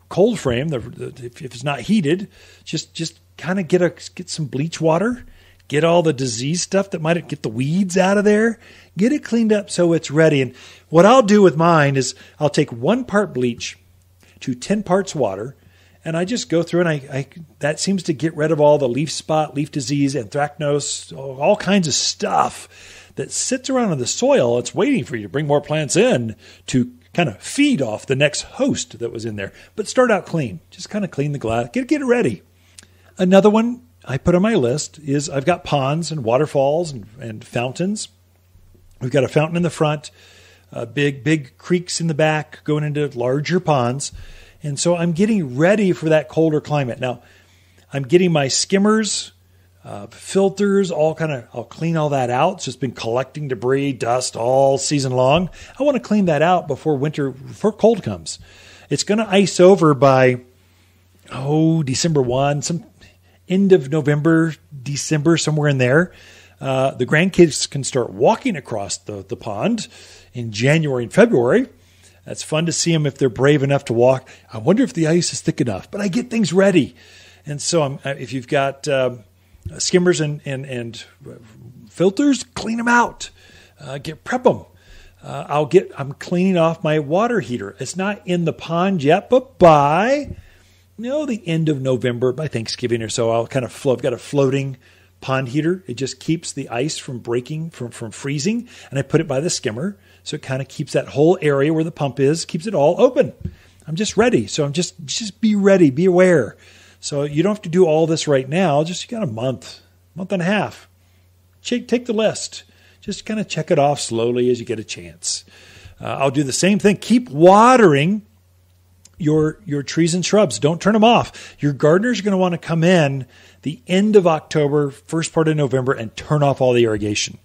cold frame, if it's not heated, just kind of get some bleach water, get all the disease stuff that might get the weeds out of there, get it cleaned up so it's ready. And what I'll do with mine is I'll take 1 part bleach to 10 parts water, and I just go through and I that seems to get rid of all the leaf spot, leaf disease, anthracnose, all kinds of stuff that sits around in the soil. It's waiting for you to bring more plants in to kind of feed off the next host that was in there. But start out clean. Just kind of clean the glass. Get it ready. Another one I put on my list is I've got ponds and waterfalls and fountains. We've got a fountain in the front, big creeks in the back going into larger ponds. And so I'm getting ready for that colder climate. Now, I'm getting my skimmers, filters, I'll clean all that out. So it's been collecting debris, dust all season long. I want to clean that out before cold comes. It's going to ice over by, December 1, some end of November, December, somewhere in there. The grandkids can start walking across the pond in January and February. That's fun to see them if they're brave enough to walk. I wonder if the ice is thick enough, but I get things ready. And so if you've got skimmers and filters, clean them out, prep them. I'm cleaning off my water heater. It's not in the pond yet, but by the end of November, by Thanksgiving or so, I've got a floating pond heater. It just keeps the ice from breaking, from freezing. And I put it by the skimmer. So it kind of keeps that whole area where the pump is, keeps it all open. I'm just ready. So I'm just be ready, be aware. So you don't have to do all this right now. Just you got a month and a half. Take the list. Just kind of check it off slowly as you get a chance. I'll do the same thing. Keep watering your trees and shrubs. Don't turn them off. Your gardeners are going to want to come in the end of October, first part of November, and turn off all the irrigation.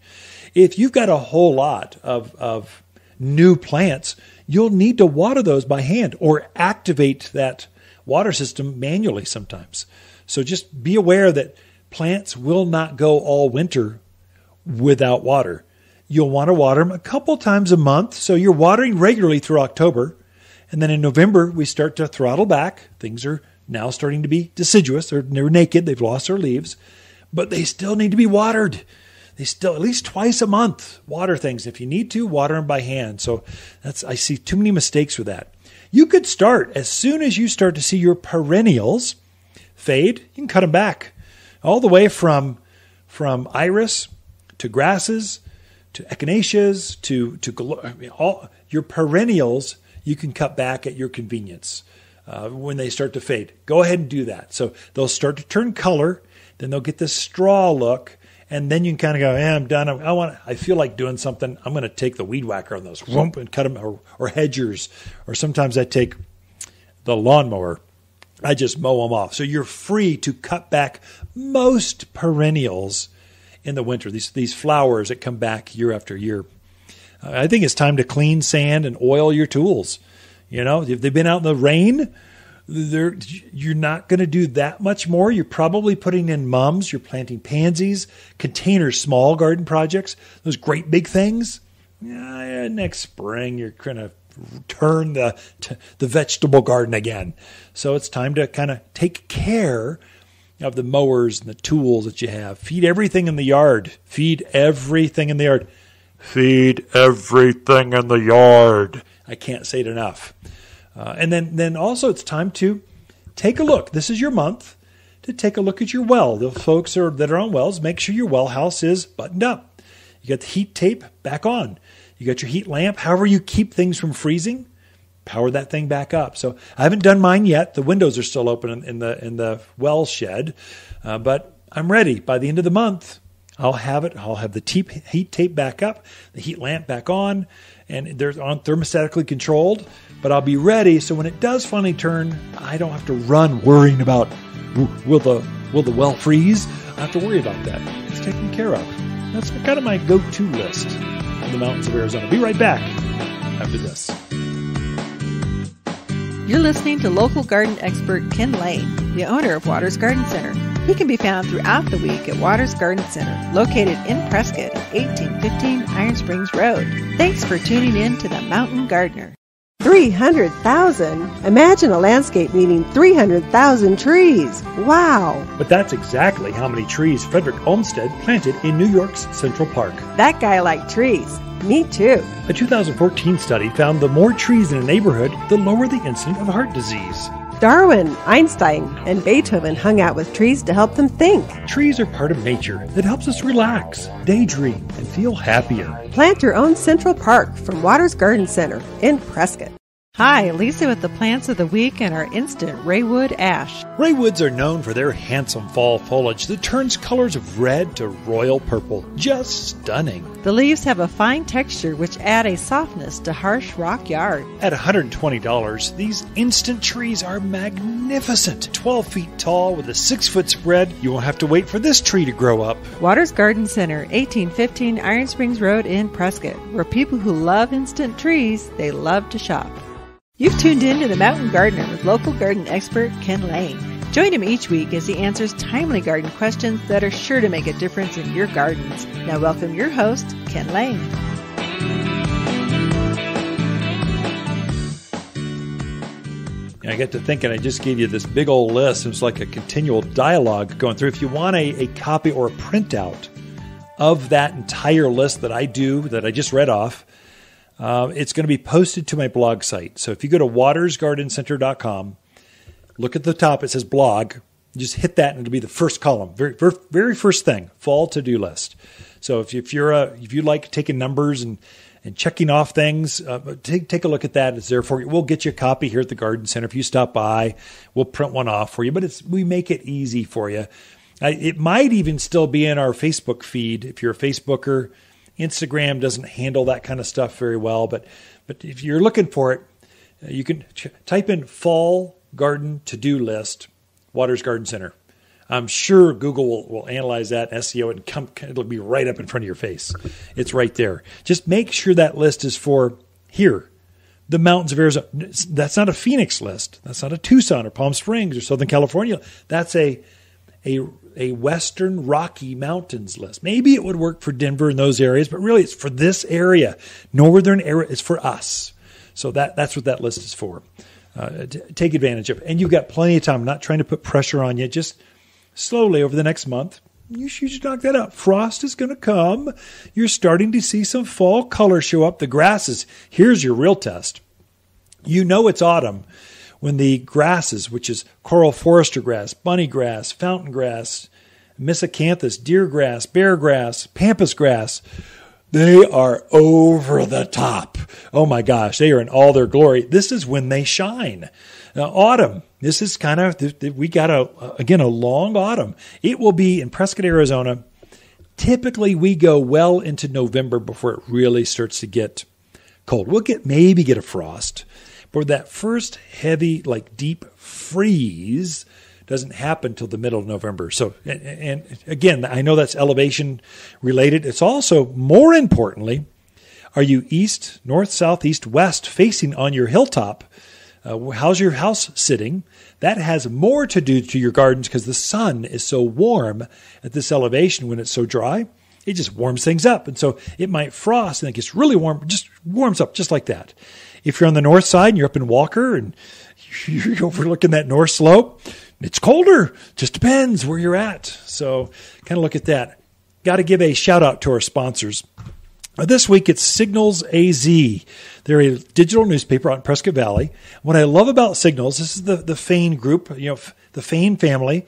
If you've got a whole lot of new plants, you'll need to water those by hand or activate that water system manually sometimes. So just be aware that plants will not go all winter without water. You'll want to water them a couple times a month. So you're watering regularly through October. And then in November, we start to throttle back. Things are now starting to be deciduous. They're naked. They've lost their leaves, but they still need to be watered. They still, at least twice a month, water things. If you need to, water them by hand. So I see too many mistakes with that. You could start as soon as you start to see your perennials fade. You can cut them back all the way from iris to grasses to echinaceas to all your perennials. You can cut back at your convenience. when they start to fade. Go ahead and do that. So they'll start to turn color, then they'll get this straw look, and then you can kind of go, eh, I'm done. I feel like doing something. I'm going to take the weed whacker on those, whoomp, and cut them, or hedgers, or sometimes I take the lawnmower. I just mow them off. So you're free to cut back most perennials in the winter, these flowers that come back year after year. I think it's time to clean, sand, and oil your tools. You know, if they've been out in the rain, you're not going to do that much more. You're probably putting in mums. You're planting pansies, containers, small garden projects, those great big things. Yeah, next spring, you're going to turn the vegetable garden again. So it's time to kind of take care of the mowers and the tools that you have. Feed everything in the yard. Feed everything in the yard. Feed everything in the yard. I can't say it enough. And then also it's time to take a look. This is your month to take a look at your well. The folks that are on wells, make sure your well house is buttoned up. You got the heat tape back on. You got your heat lamp. However you keep things from freezing, power that thing back up. So I haven't done mine yet. The windows are still open in the well shed, but I'm ready. By the end of the month, I'll have it. I'll have the heat tape back up, the heat lamp back on, and they're on thermostatically controlled, but I'll be ready. So when it does finally turn, I don't have to run worrying about, will the well freeze? I have to worry about that. It's taken care of. That's kind of my go-to list on the mountains of Arizona. Be right back after this. You're listening to local garden expert Ken Lane, the owner of Watters Garden Center. He can be found throughout the week at Watters Garden Center, located in Prescott, 1815 Iron Springs Road. Thanks for tuning in to The Mountain Gardener. 300,000? Imagine a landscape needing 300,000 trees. Wow! But that's exactly how many trees Frederick Olmsted planted in New York's Central Park. That guy liked trees. Me too. A 2014 study found the more trees in a neighborhood, the lower the incidence of heart disease. Darwin, Einstein, and Beethoven hung out with trees to help them think. Trees are part of nature that helps us relax, daydream, and feel happier. Plant your own Central Park from Watters Garden Center in Prescott. Hi, Lisa with the Plants of the Week and our instant Raywood Ash. Raywoods are known for their handsome fall foliage that turns colors of red to royal purple. Just stunning. The leaves have a fine texture which add a softness to harsh rock yard. At $120, these instant trees are magnificent. 12 feet tall with a 6-foot spread. You won't have to wait for this tree to grow up. Watters Garden Center, 1815 Iron Springs Road in Prescott, where people who love instant trees, they love to shop. You've tuned in to The Mountain Gardener with local garden expert Ken Lane. Join him each week as he answers timely garden questions that are sure to make a difference in your gardens. Now welcome your host, Ken Lane. I get to thinking, I just gave you this big old list. It's like a continual dialogue going through. If you want a copy or a printout of that entire list that I just read off, it's going to be posted to my blog site. So if you go to wattersgardencenter.com, look at the top, it says blog, just hit that and it'll be the first column, very first thing, fall to-do list. So if you like taking numbers and checking off things, take a look at that. It's there for you. We'll get you a copy here at the garden center. If you stop by, we'll print one off for you, but we make it easy for you. It might even still be in our Facebook feed. If you're a Facebooker, Instagram doesn't handle that kind of stuff very well, but if you're looking for it, you can type in fall garden to-do list, Watters Garden Center. I'm sure Google will analyze that, SEO, and it'll be right up in front of your face. It's right there. Just make sure that list is for here, the mountains of Arizona. That's not a Phoenix list. That's not a Tucson or Palm Springs or Southern California. That's a Western Rocky Mountains list. Maybe it would work for Denver and those areas, but really it's for this area. Northern area is for us. So that's what that list is for. Take advantage of it. And you've got plenty of time. I'm not trying to put pressure on you. Just slowly over the next month, you should knock that out. Frost is going to come. You're starting to see some fall color show up. The grasses. Here's your real test. You know it's autumn when the grasses, which is coral forester grass, bunny grass, fountain grass, miscanthus, deer grass, bear grass, pampas grass, they are over the top. Oh my gosh, they are in all their glory. This is when they shine. Autumn. This is kind of, we got again, a long autumn. It will be in Prescott, Arizona. Typically, we go well into November before it really starts to get cold. We'll maybe get a frost, but that first heavy, like deep freeze doesn't happen till the middle of November. So, and again, I know that's elevation related. It's also, more importantly, are you east, north, south, east, west facing on your hilltop? How's your house sitting? That has more to do to your gardens because the sun is so warm at this elevation when it's so dry. It just warms things up. And so it might frost and it gets really warm, just warms up just like that. If you're on the north side and you're up in Walker and you're overlooking that north slope, it's colder. Just depends where you're at. So kind of look at that. Got to give a shout out to our sponsors. This week, it's Signals AZ. They're a digital newspaper out in Prescott Valley. What I love about Signals, this is the Fain group, the Fain family,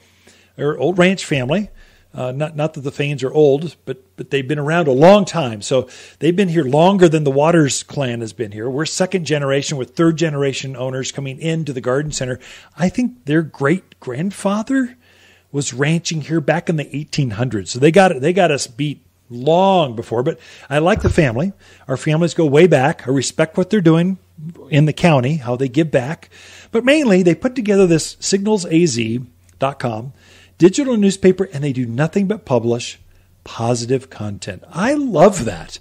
or Old Ranch family. Not that the Fains are old, but they've been around a long time. So they've been here longer than the Watters clan has been here. We're second generation with third generation owners coming into the garden center. I think their great-grandfather was ranching here back in the 1800s. So they got us beat long before, but I like the family. Our families go way back. I respect what they're doing in the county, how they give back. But mainly, they put together this signalsaz.com digital newspaper, and they do nothing but publish positive content. I love that.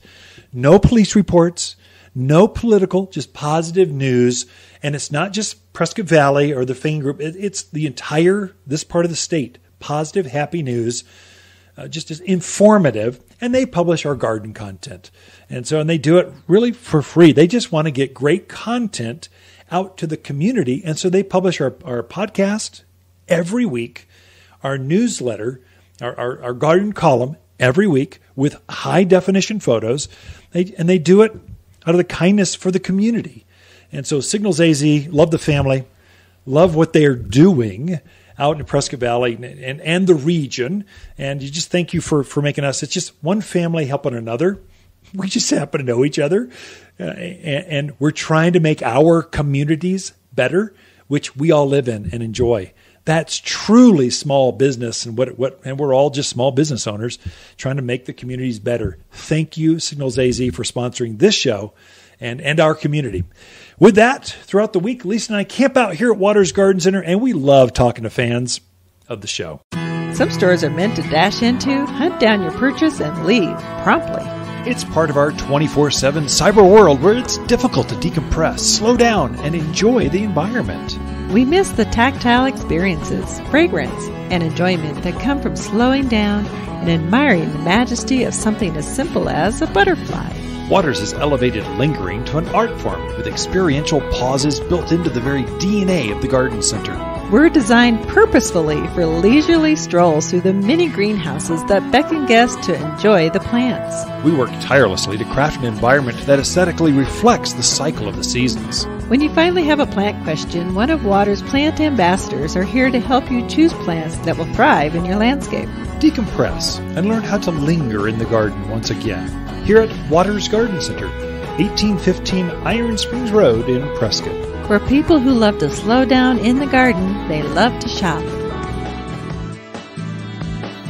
No police reports, no political, just positive news. And it's not just Prescott Valley or the Fain Group. It's the entire, this part of the state. Positive, happy news. Just as informative, and they publish our garden content. And they do it really for free. They just want to get great content out to the community. And so they publish our podcast every week, our newsletter, our garden column every week with high definition photos. They do it out of the kindness for the community. And so Signals AZ, love the family, love what they are doing out in Prescott Valley and the region. And you just thank you for making us. It's just one family helping another. We just happen to know each other. And we're trying to make our communities better, which we all live in and enjoy. That's truly small business. And and we're all just small business owners trying to make the communities better. Thank you, Signals AZ, for sponsoring this show and our community. With that, throughout the week, Lisa and I camp out here at Watters Garden Center, and we love talking to fans of the show. Some stores are meant to dash into, hunt down your purchase, and leave promptly. It's part of our 24/7 cyber world where it's difficult to decompress, slow down, and enjoy the environment. We miss the tactile experiences, fragrance, and enjoyment that come from slowing down and admiring the majesty of something as simple as a butterfly. Watters has elevated lingering to an art form with experiential pauses built into the very DNA of the garden center. We're designed purposefully for leisurely strolls through the many greenhouses that beckon guests to enjoy the plants. We work tirelessly to craft an environment that aesthetically reflects the cycle of the seasons. When you finally have a plant question, one of Watters' plant ambassadors are here to help you choose plants that will thrive in your landscape. Decompress and learn how to linger in the garden once again. Here at Watters Garden Center, 1815 Iron Springs Road in Prescott. For people who love to slow down in the garden, they love to shop.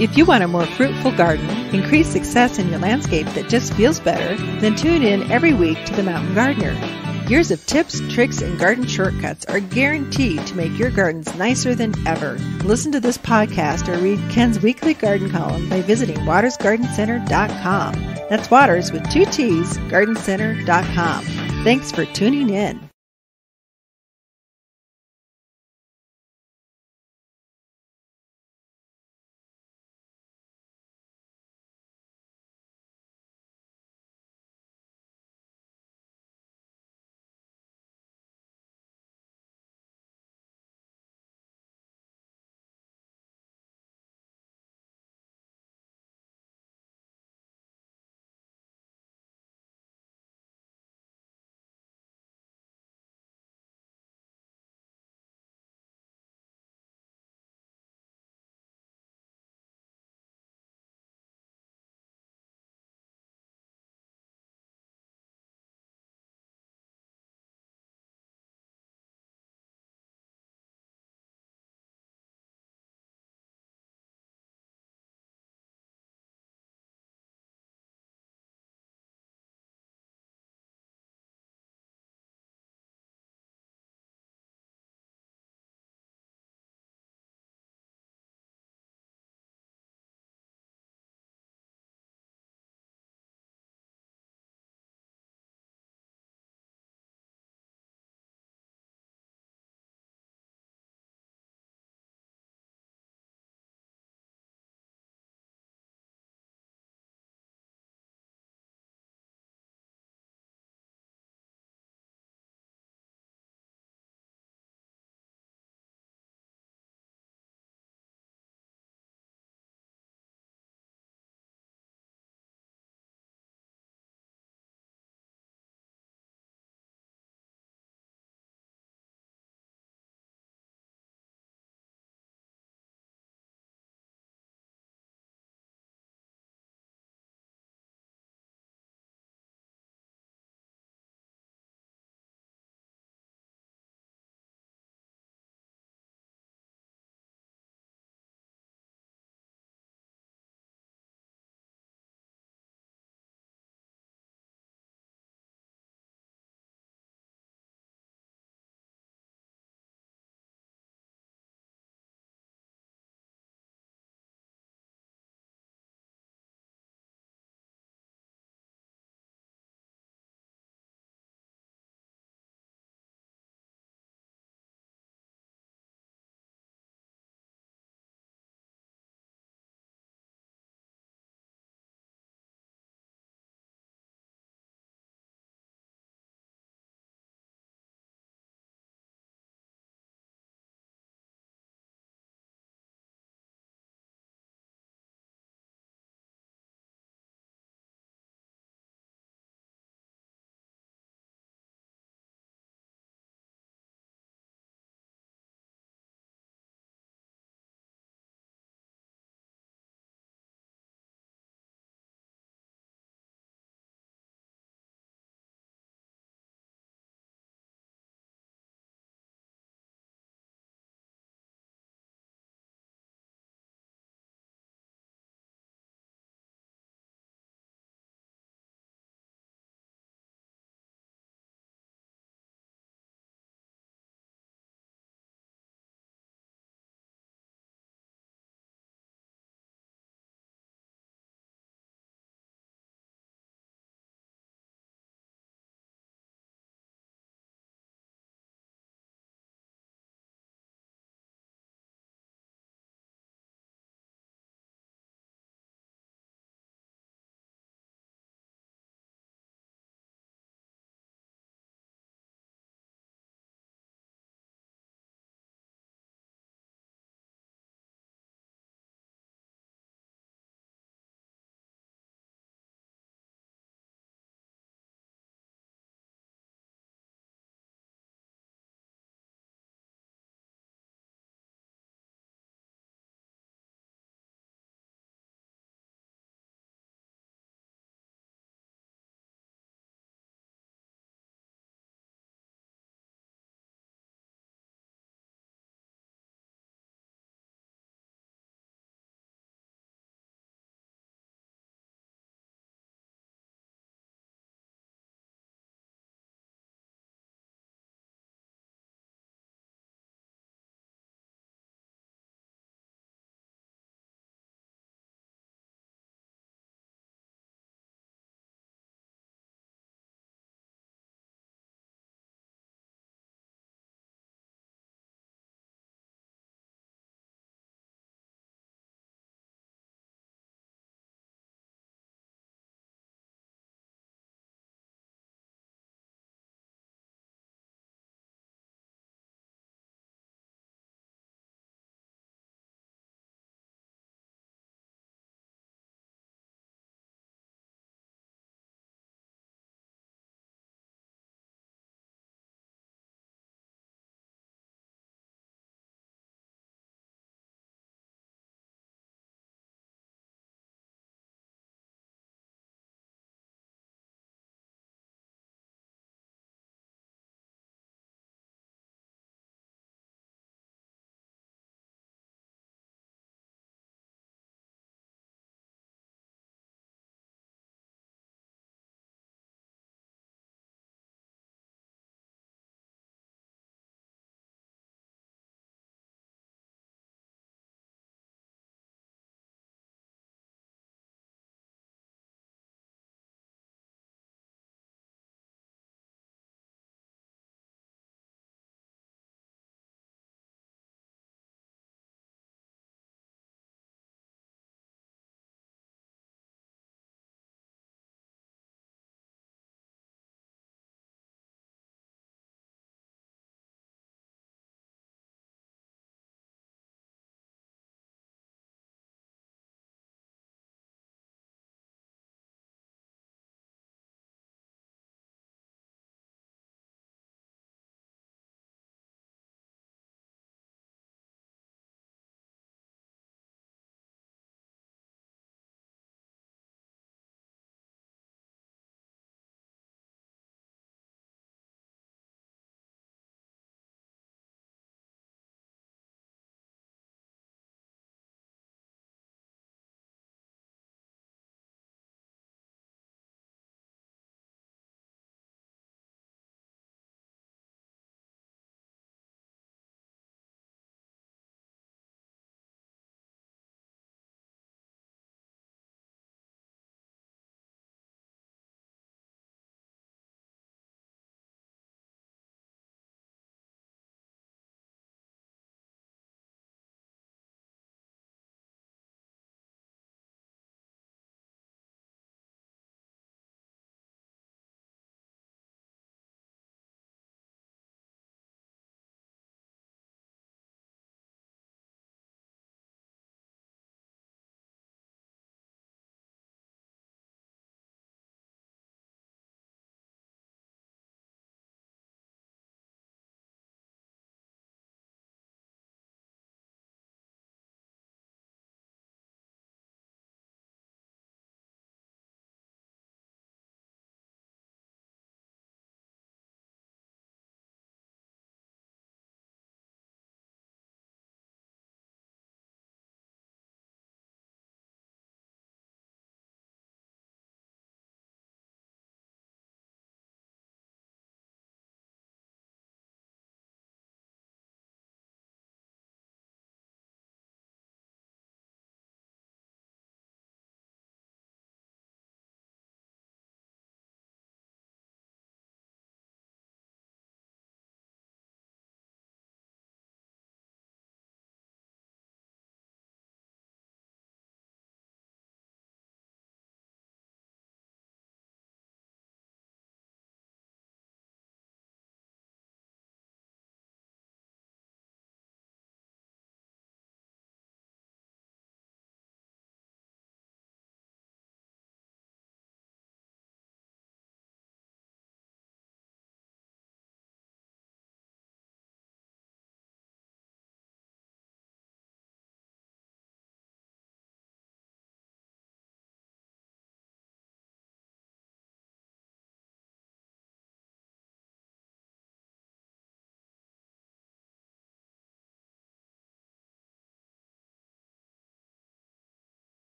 If you want a more fruitful garden, increased success in your landscape that just feels better, then tune in every week to The Mountain Gardener. Years of tips, tricks, and garden shortcuts are guaranteed to make your gardens nicer than ever. Listen to this podcast or read Ken's weekly garden column by visiting WattersGardenCenter.com. That's Watters with 2 T's, GardenCenter.com. Thanks for tuning in.